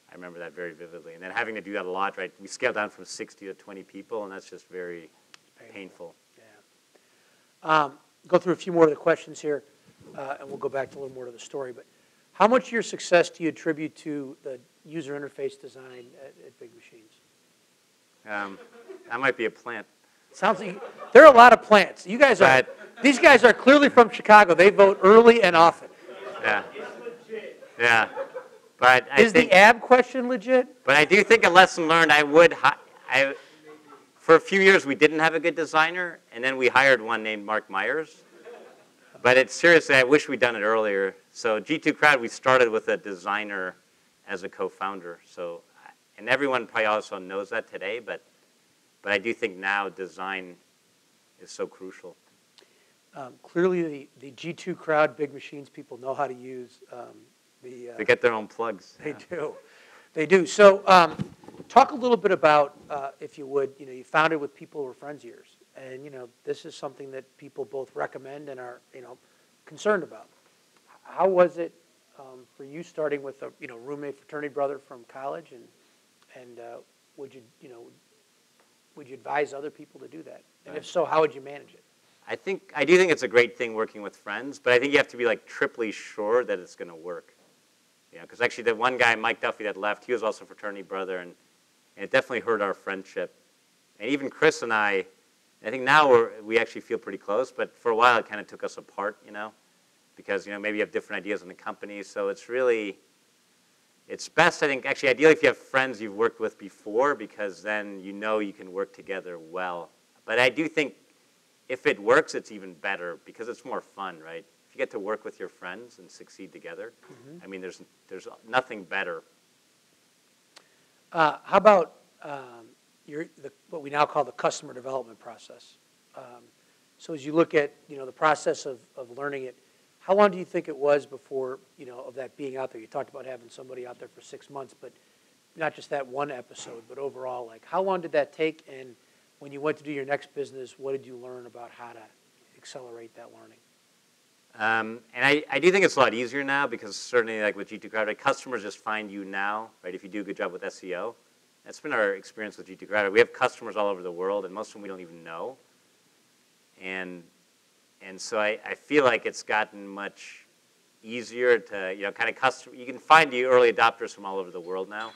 I remember that very vividly. And then having to do that a lot, right? We scaled down from sixty to twenty people, and that's just very painful. Yeah. Um, go through a few more of the questions here, uh, and we'll go back to a little more to the story. But how much of your success do you attribute to the user interface design at, at Big Machines? Um, that might be a plant. Sounds like there are a lot of plants. You guys are. These guys are clearly from Chicago. They vote early and often. Yeah. Yeah, but I is think, the A B question legit? But I do think a lesson learned. I would, I, for a few years we didn't have a good designer, and then we hired one named Mark Myers. But it's seriously, I wish we'd done it earlier. So G two Crowd, we started with a designer as a co-founder. So, and everyone probably also knows that today, but, but I do think now design is so crucial. Um, clearly, the, the G two Crowd, Big Machines people know how to use um, the... Uh, they get their own plugs. They yeah. do. They do. So um, talk a little bit about, uh, if you would, you know, you founded with people who were friends of yours. And, you know, this is something that people both recommend and are, you know, concerned about. How was it um, for you starting with a, you know, roommate, fraternity brother from college? And, and uh, would you, you know, would you advise other people to do that? And right. if so, how would you manage it? I think, I do think it's a great thing working with friends, but I think you have to be like triply sure that it's going to work. You know, because actually the one guy, Mike Duffy, that left, he was also a fraternity brother, and, and it definitely hurt our friendship. And even Chris and I, I think now we're, we actually feel pretty close, but for a while it kind of took us apart, you know, because, you know, maybe you have different ideas in the company. So it's really, it's best, I think, actually ideally if you have friends you've worked with before, because then you know you can work together well. But I do think if it works, it's even better because it's more fun, right? If you get to work with your friends and succeed together, mm-hmm. I mean, there's, there's nothing better. Uh, how about um, your, the, what we now call the customer development process? Um, so as you look at, you know, the process of, of learning it, how long do you think it was before, you know, of that being out there? You talked about having somebody out there for six months, but not just that one episode, but overall, like, how long did that take? And when you went to do your next business, what did you learn about how to accelerate that learning? Um, and I, I do think it's a lot easier now because certainly like with G two Crowd, right, customers just find you now, right? If you do a good job with S E O, that's been our experience with G two Crowd. We have customers all over the world and most of them we don't even know. And, and so I, I feel like it's gotten much easier to, you know, kind of custom, you can find the early adopters from all over the world now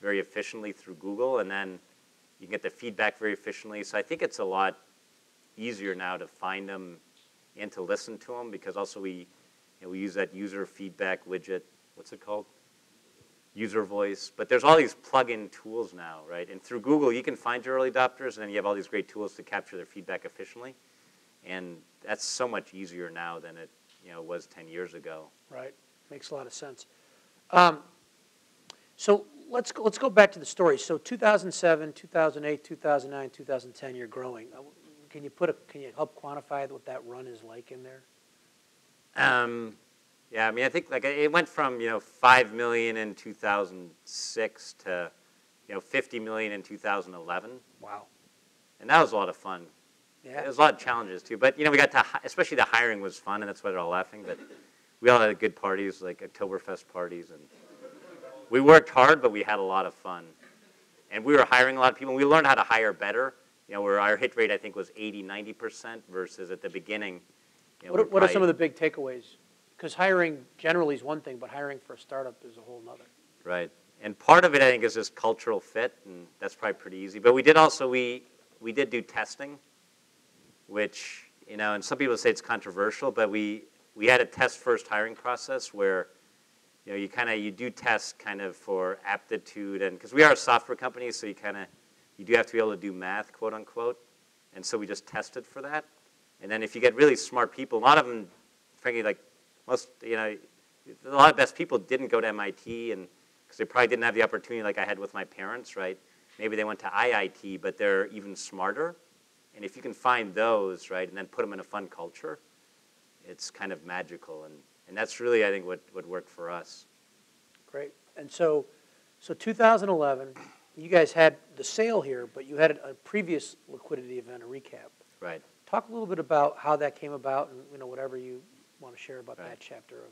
very efficiently through Google, and then you can get the feedback very efficiently. So I think it's a lot easier now to find them and to listen to them because also we, you know, we use that user feedback widget. What's it called? User Voice. But there's all these plug-in tools now, right? And through Google, you can find your early adopters, and then you have all these great tools to capture their feedback efficiently. And that's so much easier now than it, you know, was ten years ago. Right. Makes a lot of sense. Um, so. Let's go, let's go back to the story. So two thousand seven, two thousand eight, two thousand nine, two thousand ten, you're growing. Can you put a, can you help quantify what that run is like in there? Um, yeah, I mean, I think like it went from, you know, five million in two thousand six to, you know, fifty million in two thousand eleven. Wow. And that was a lot of fun. Yeah. It was a lot of challenges too. But, you know, we got to, especially the hiring was fun, and that's why they're all laughing. But we all had good parties, like Oktoberfest parties, and we worked hard, but we had a lot of fun. And we were hiring a lot of people. We learned how to hire better. You know, where our hit rate, I think, was eighty, ninety percent versus at the beginning. You know, what what are some of the big takeaways? Because hiring generally is one thing, but hiring for a startup is a whole nother. Right. And part of it, I think, is just cultural fit, and that's probably pretty easy. But we did also, we, we did do testing, which, you know, and some people say it's controversial, but we, we had a test-first hiring process where, you know, you kind of, you do test kind of for aptitude, and because we are a software company, so you kind of, you do have to be able to do math, quote unquote, and so we just tested for that. And then if you get really smart people, a lot of them, frankly, like most, you know, a lot of best people didn't go to M I T, and because they probably didn't have the opportunity like I had with my parents, right? Maybe they went to I I T, but they're even smarter. And if you can find those, right, and then put them in a fun culture, it's kind of magical. And And that's really, I think, what, what worked for us. Great. And so, so two thousand eleven, you guys had the sale here, but you had a previous liquidity event, a recap. Right. Talk a little bit about how that came about, and you know, whatever you want to share about right. that chapter. Of.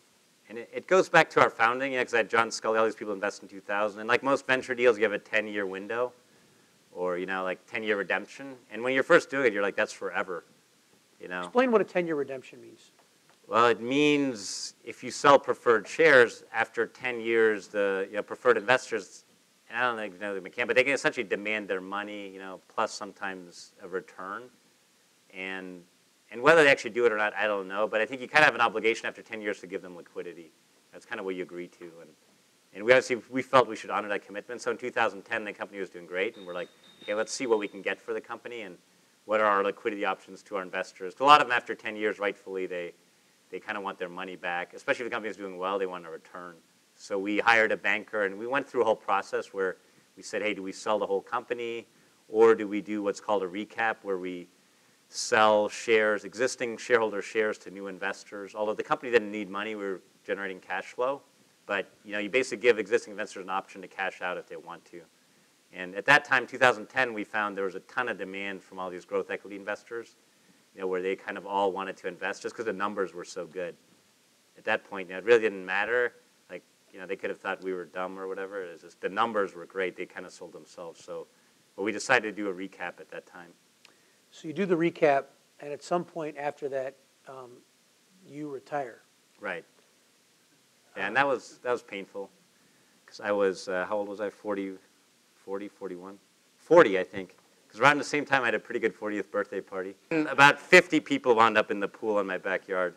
And it, it goes back to our founding, because you know, I had John Scully, all these people invest in two thousand. And like most venture deals, you have a ten-year window, or you know, like ten-year redemption. And when you're first doing it, you're like, that's forever. You know. Explain what a ten-year redemption means. Well, it means if you sell preferred shares after ten years, the you know, preferred investors, and I don't think they know they can, but they can essentially demand their money, you know, plus sometimes a return. And, and whether they actually do it or not, I don't know. But I think you kind of have an obligation after ten years to give them liquidity. That's kind of what you agree to. And, and we obviously, we felt we should honor that commitment. So in two thousand ten, the company was doing great. And we're like, okay, let's see what we can get for the company and what are our liquidity options to our investors. A lot of them after ten years, rightfully, they... They kind of want their money back. Especially if the company's doing well, they want a return. So we hired a banker, and we went through a whole process where we said, hey, do we sell the whole company, or do we do what's called a recap, where we sell shares, existing shareholder shares, to new investors? Although the company didn't need money, we were generating cash flow. But you know, you basically give existing investors an option to cash out if they want to. And at that time, two thousand ten, we found there was a ton of demand from all these growth equity investors, you know, where they kind of all wanted to invest just because the numbers were so good. At that point, you know, it really didn't matter. Like, you know, they could have thought we were dumb or whatever. It was just the numbers were great. They kind of sold themselves. So, but we decided to do a recap at that time. So you do the recap, and at some point after that, um, you retire. Right. Yeah, and that was that was painful, because I was uh, how old was I? forty, forty, forty-one, forty, I think. Because around the same time, I had a pretty good fortieth birthday party. And about fifty people wound up in the pool in my backyard.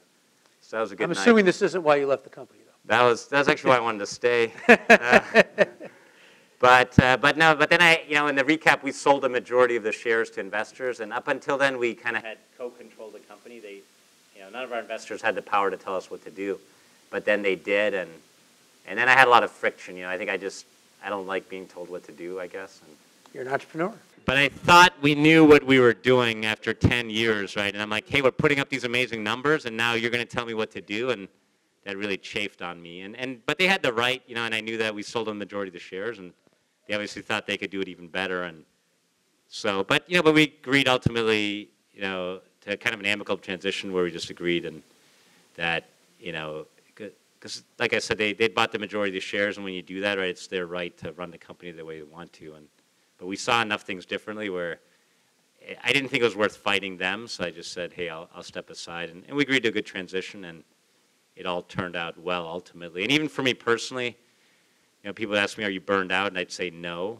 So that was a good I'm night. Assuming this isn't why you left the company, though. That was that's actually why I wanted to stay. Uh, But, uh, but no, but then I, you know, in the recap, we sold a majority of the shares to investors. And up until then, we kind of had co-controlled the company. They, you know, none of our investors had the power to tell us what to do. But then they did. And, and then I had a lot of friction. You know, I think I just, I don't like being told what to do, I guess. And you're an entrepreneur. But I thought we knew what we were doing after ten years, right? And I'm like, hey, we're putting up these amazing numbers, and now you're going to tell me what to do. And that really chafed on me. And, and, but they had the right, you know, and I knew that. We sold a majority of the shares. And they obviously thought they could do it even better, and so, but you know, but we agreed ultimately, you know, to kind of an amicable transition where we just agreed, and that, you know, because like I said, they they bought the majority of the shares, and when you do that, right, it's their right to run the company the way they want to, and but we saw enough things differently where I didn't think it was worth fighting them, so I just said, hey, I'll I'll step aside, and, and we agreed to a good transition, and it all turned out well ultimately, and even for me personally. You know, people ask me, are you burned out? And I'd say no.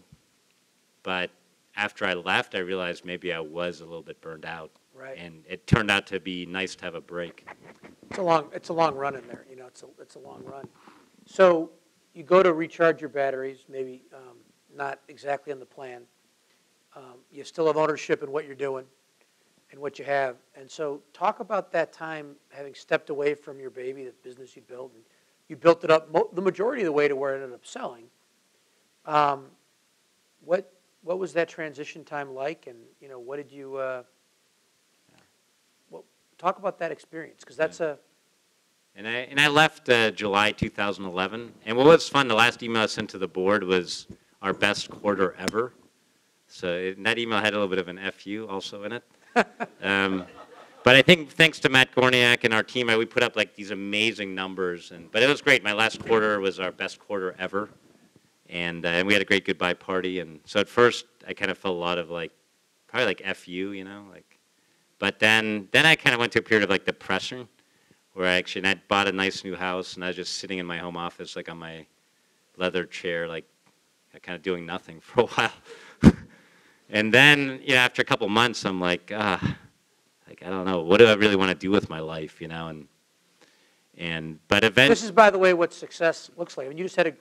But after I left, I realized maybe I was a little bit burned out. Right. And it turned out to be nice to have a break. It's a long, it's a long run in there. You know, it's a, it's a long run. So you go to recharge your batteries, maybe um, not exactly on the plan. Um, you still have ownership in what you're doing and what you have. And so talk about that time having stepped away from your baby, the business you built. And you built it up mo the majority of the way to where it ended up selling. Um, what what was that transition time like, and you know, what did you? Uh, what, talk about that experience, because that's yeah. a. And I and I left uh, July two thousand eleven, and what was fun, the last email I sent to the board was our best quarter ever. So it, and that email had a little bit of an F U also in it. um, But I think thanks to Matt Gorniak and our team, we put up like these amazing numbers. And but it was great. My last quarter was our best quarter ever, and uh, and we had a great goodbye party. And so at first, I kind of felt a lot of like, probably like F you, you know, like. But then then I kind of went to a period of like depression, where I actually and I bought a nice new house, and I was just sitting in my home office, like on my leather chair, like kind of doing nothing for a while. And then you know, after a couple months, I'm like, ah. Like, I don't know, what do I really want to do with my life, you know? And, and but eventually... This is, by the way, what success looks like. I mean, you just had a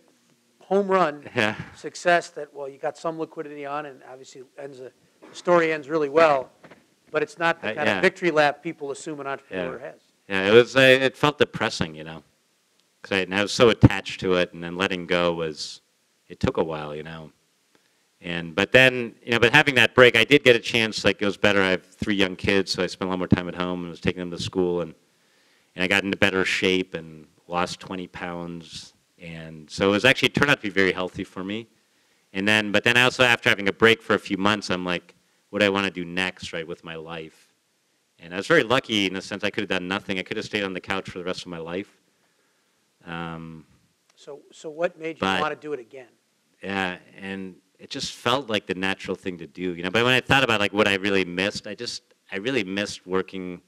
home run yeah. success that, well, you got some liquidity on, and obviously ends a, the story ends really well, but it's not the kind uh, yeah. of victory lap people assume an entrepreneur yeah. has. Yeah, it was, uh, it felt depressing, you know? Because I, I was so attached to it, and then letting go was, it took a while, you know? And, but then, you know, but having that break, I did get a chance, like, it was better. I have three young kids, so I spent a lot more time at home and was taking them to school, and, and I got into better shape and lost twenty pounds. And so it was actually, it turned out to be very healthy for me. And then, but then also after having a break for a few months, I'm like, what do I want to do next, right, with my life? And I was very lucky in the sense I could have done nothing. I could have stayed on the couch for the rest of my life. Um, so, so what made you but, want to do it again? Yeah, and... It just felt like the natural thing to do, you know. But when I thought about like what I really missed, I just I really missed working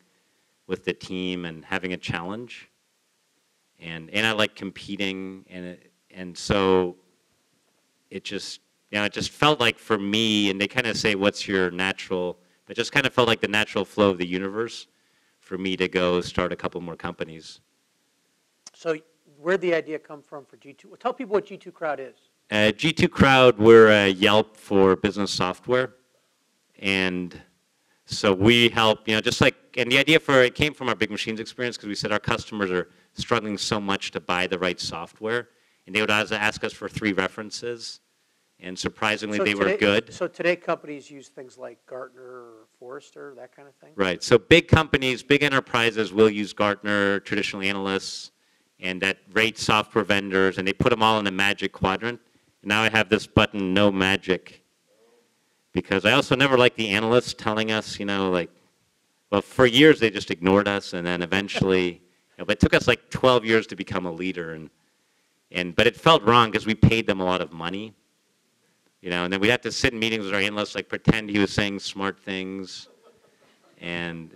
with the team and having a challenge, and and I like competing, and it, and so it just you know it just felt like for me. And they kind of say, "What's your natural?" But it just kind of felt like the natural flow of the universe for me to go start a couple more companies. So where'd the idea come from for G two? Well, tell people what G two Crowd is. Uh, G two Crowd, we're a Yelp for business software. And So we help, you know, just like, and the idea for it came from our Big Machines experience, because we said our customers are struggling so much to buy the right software, and they would ask us for three references, and surprisingly so they today, were good. So today companies use things like Gartner or Forrester, that kind of thing? Right, so big companies, big enterprises will use Gartner, traditional analysts, and that rate software vendors, and they put them all in a magic quadrant. And now I have this button, no magic. Because I also never liked the analysts telling us, you know, like, well, for years they just ignored us, and then eventually, you know, but it took us like twelve years to become a leader, and and but it felt wrong because we paid them a lot of money, you know, and then we'd have to sit in meetings with our analysts, like pretend he was saying smart things, and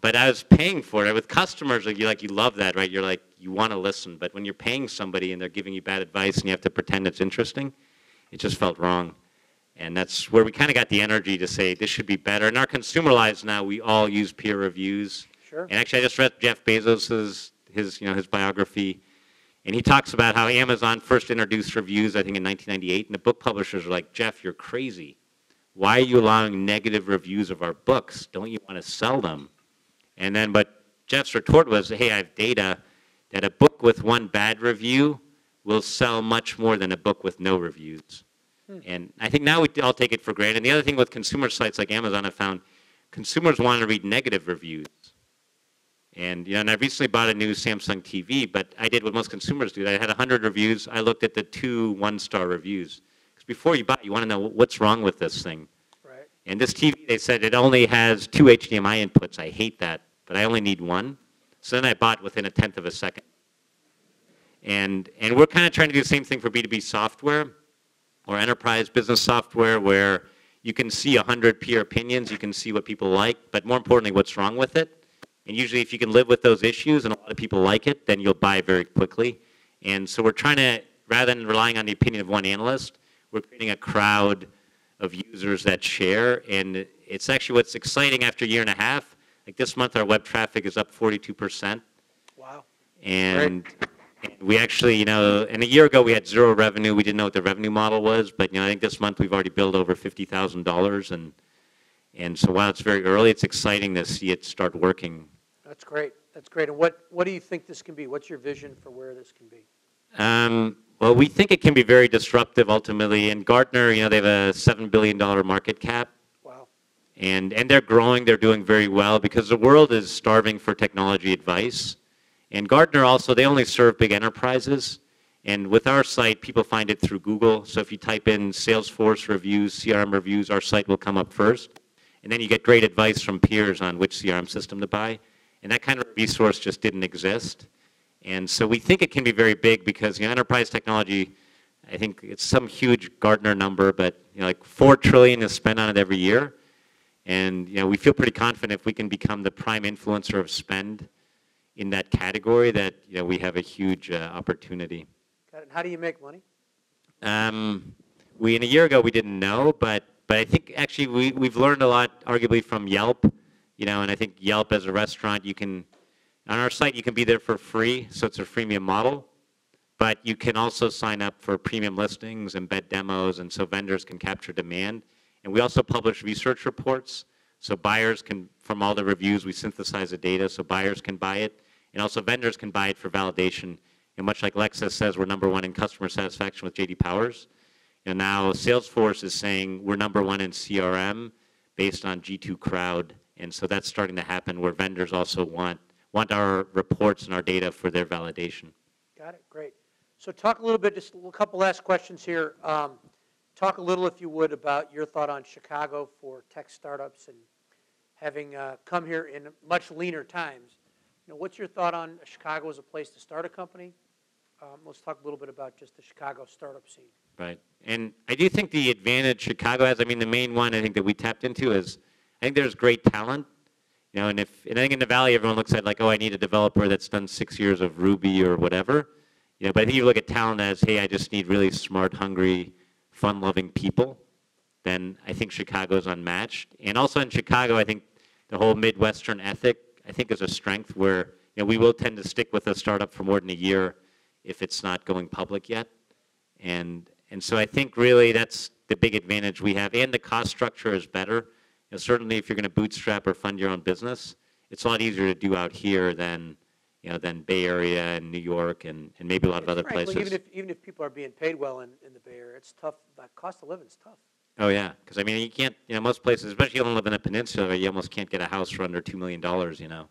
but I was paying for it. With customers, like you like you love that, right? You're like you want to listen, but when you're paying somebody and they're giving you bad advice and you have to pretend it's interesting, it just felt wrong. And that's where we kind of got the energy to say, this should be better. In our consumer lives now, we all use peer reviews. Sure. And actually, I just read Jeff Bezos's, his, you know, his biography. And he talks about how Amazon first introduced reviews, I think, in nineteen ninety-eight. And the book publishers are like, Jeff, you're crazy. Why are you allowing negative reviews of our books? Don't you want to sell them? And then but Jeff's retort was, hey, I have data that a book with one bad review will sell much more than a book with no reviews. And I think now we all take it for granted. And the other thing with consumer sites like Amazon, I found consumers want to read negative reviews. And, you know, and I recently bought a new Samsung T V, but I did what most consumers do. I had one hundred reviews. I looked at the two one-star reviews. Because before you buy, you want to know what's wrong with this thing. Right. And this T V, they said it only has two H D M I inputs. I hate that, but I only need one. So then I bought within a tenth of a second. And, and we're kind of trying to do the same thing for B two B software, or enterprise business software, where you can see one hundred peer opinions, you can see what people like, but more importantly, what's wrong with it. And usually if you can live with those issues and a lot of people like it, then you'll buy very quickly. And so we're trying to, rather than relying on the opinion of one analyst, we're creating a crowd of users that share. And it's actually what's exciting after a year and a half. Like this month, our web traffic is up forty-two percent. Wow. And. Great. We actually, you know, and a year ago we had zero revenue. We didn't know what the revenue model was, but you know, I think this month we've already billed over fifty thousand dollars, and and so while it's very early, it's exciting to see it start working. That's great. That's great. And what what do you think this can be? What's your vision for where this can be? Um, well, we think it can be very disruptive ultimately. And Gartner, you know, they have a seven billion dollar market cap. Wow. And and they're growing. They're doing very well because the world is starving for technology advice. And Gartner also, they only serve big enterprises. And with our site, people find it through Google. So if you type in Salesforce reviews, C R M reviews, our site will come up first. And then you get great advice from peers on which C R M system to buy. And that kind of resource just didn't exist. And so we think it can be very big because, you know, enterprise technology, I think it's some huge Gartner number, but you know, like four trillion dollars is spent on it every year. And you know, we feel pretty confident if we can become the prime influencer of spend in that category, that you know we have a huge uh, opportunity. Got it. How do you make money? Um, we in a year ago we didn't know, but but I think actually we we've learned a lot, arguably from Yelp, you know, and I think Yelp as a restaurant, you can on our site you can be there for free, so it's a freemium model, but you can also sign up for premium listings, embed demos, and so vendors can capture demand. And we also publish research reports. So buyers can, from all the reviews, we synthesize the data so buyers can buy it. And also vendors can buy it for validation. And much like Lexus says, we're number one in customer satisfaction with J D Powers. And now Salesforce is saying we're number one in C R M based on G two Crowd. And so that's starting to happen where vendors also want, want our reports and our data for their validation. Got it, great. So talk a little bit, just a couple last questions here. Um, talk a little, if you would, about your thought on Chicago for tech startups and having uh, come here in much leaner times. You know, what's your thought on Chicago as a place to start a company? Um, let's talk a little bit about just the Chicago startup scene. Right, and I do think the advantage Chicago has, I mean, the main one I think that we tapped into is, I think there's great talent, you know, and if, and I think in the Valley, everyone looks at like, oh, I need a developer that's done six years of Ruby or whatever, you know, but I think you look at talent as, hey, I just need really smart, hungry, fun-loving people, then I think Chicago's unmatched. And also in Chicago, I think the whole Midwestern ethic, I think, is a strength where you know, we will tend to stick with a startup for more than a year if it's not going public yet. And and so I think really that's the big advantage we have. And the cost structure is better. know, certainly if you're going to bootstrap or fund your own business, it's a lot easier to do out here than, you know, than Bay Area and New York and, and maybe a lot of other right. places. Well, even if even if people are being paid well in, in the Bay Area, it's tough. The cost of living is tough. Oh yeah, because I mean you can't, you know, most places, especially if you don't live in a peninsula, you almost can't get a house for under two million dollars, you know,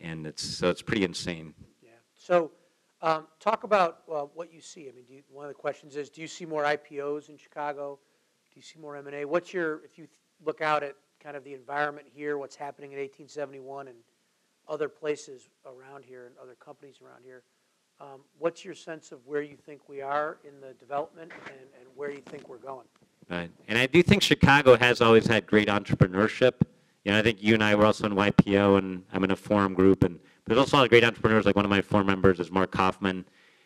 and it's so it's pretty insane. Yeah. So, um, talk about uh, what you see. I mean, do you, one of the questions is, do you see more I P Os in Chicago? Do you see more M and A? What's your, if you look out at kind of the environment here, what's happening in eighteen seventy-one and other places around here and other companies around here? Um, what's your sense of where you think we are in the development and, and where you think we're going? Right. And I do think Chicago has always had great entrepreneurship. You know, I think you and I were also in Y P O, and I'm in a forum group. And there's also a lot of great entrepreneurs. Like one of my forum members is Mark Kaufman.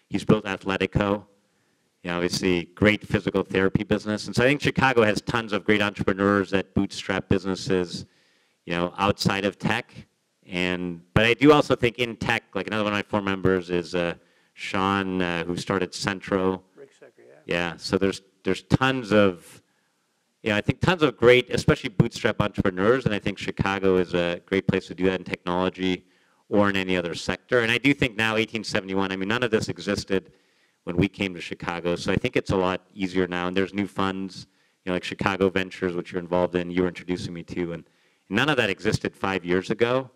He's built Athletico. You know, obviously, great physical therapy business. And so I think Chicago has tons of great entrepreneurs that bootstrap businesses, you know, outside of tech. And but I do also think in tech, like another one of my forum members is uh, Sean, uh, who started Centro. Rick Secker, yeah. Yeah. So there's There's tons of, you know, I think tons of great, especially bootstrap entrepreneurs, and I think Chicago is a great place to do that in technology or in any other sector. And I do think now eighteen seventy-one, I mean, none of this existed when we came to Chicago, so I think it's a lot easier now. And there's new funds, you know, like Chicago Ventures, which you're involved in, you were introducing me to, and none of that existed five years ago.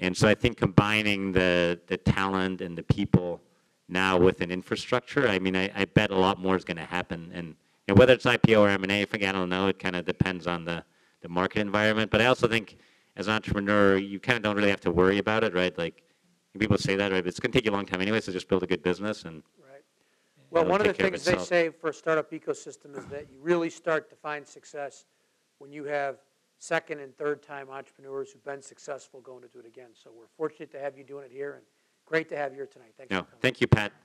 And so I think combining the, the talent and the people now with an infrastructure, I mean, I, I bet a lot more is going to happen. And you know, whether it's I P O or M and A, I don't know, it kind of depends on the, the market environment. But I also think as an entrepreneur, you kind of don't really have to worry about it, right? Like people say that, right? But it's going to take you a long time anyway, so just build a good business. And right. Well, one of the things they say for a startup ecosystem is that you really start to find success when you have second and third time entrepreneurs who've been successful going to do it again. So we're fortunate to have you doing it here. And great to have you here tonight. Thanks no, for coming. Thank you, Pat.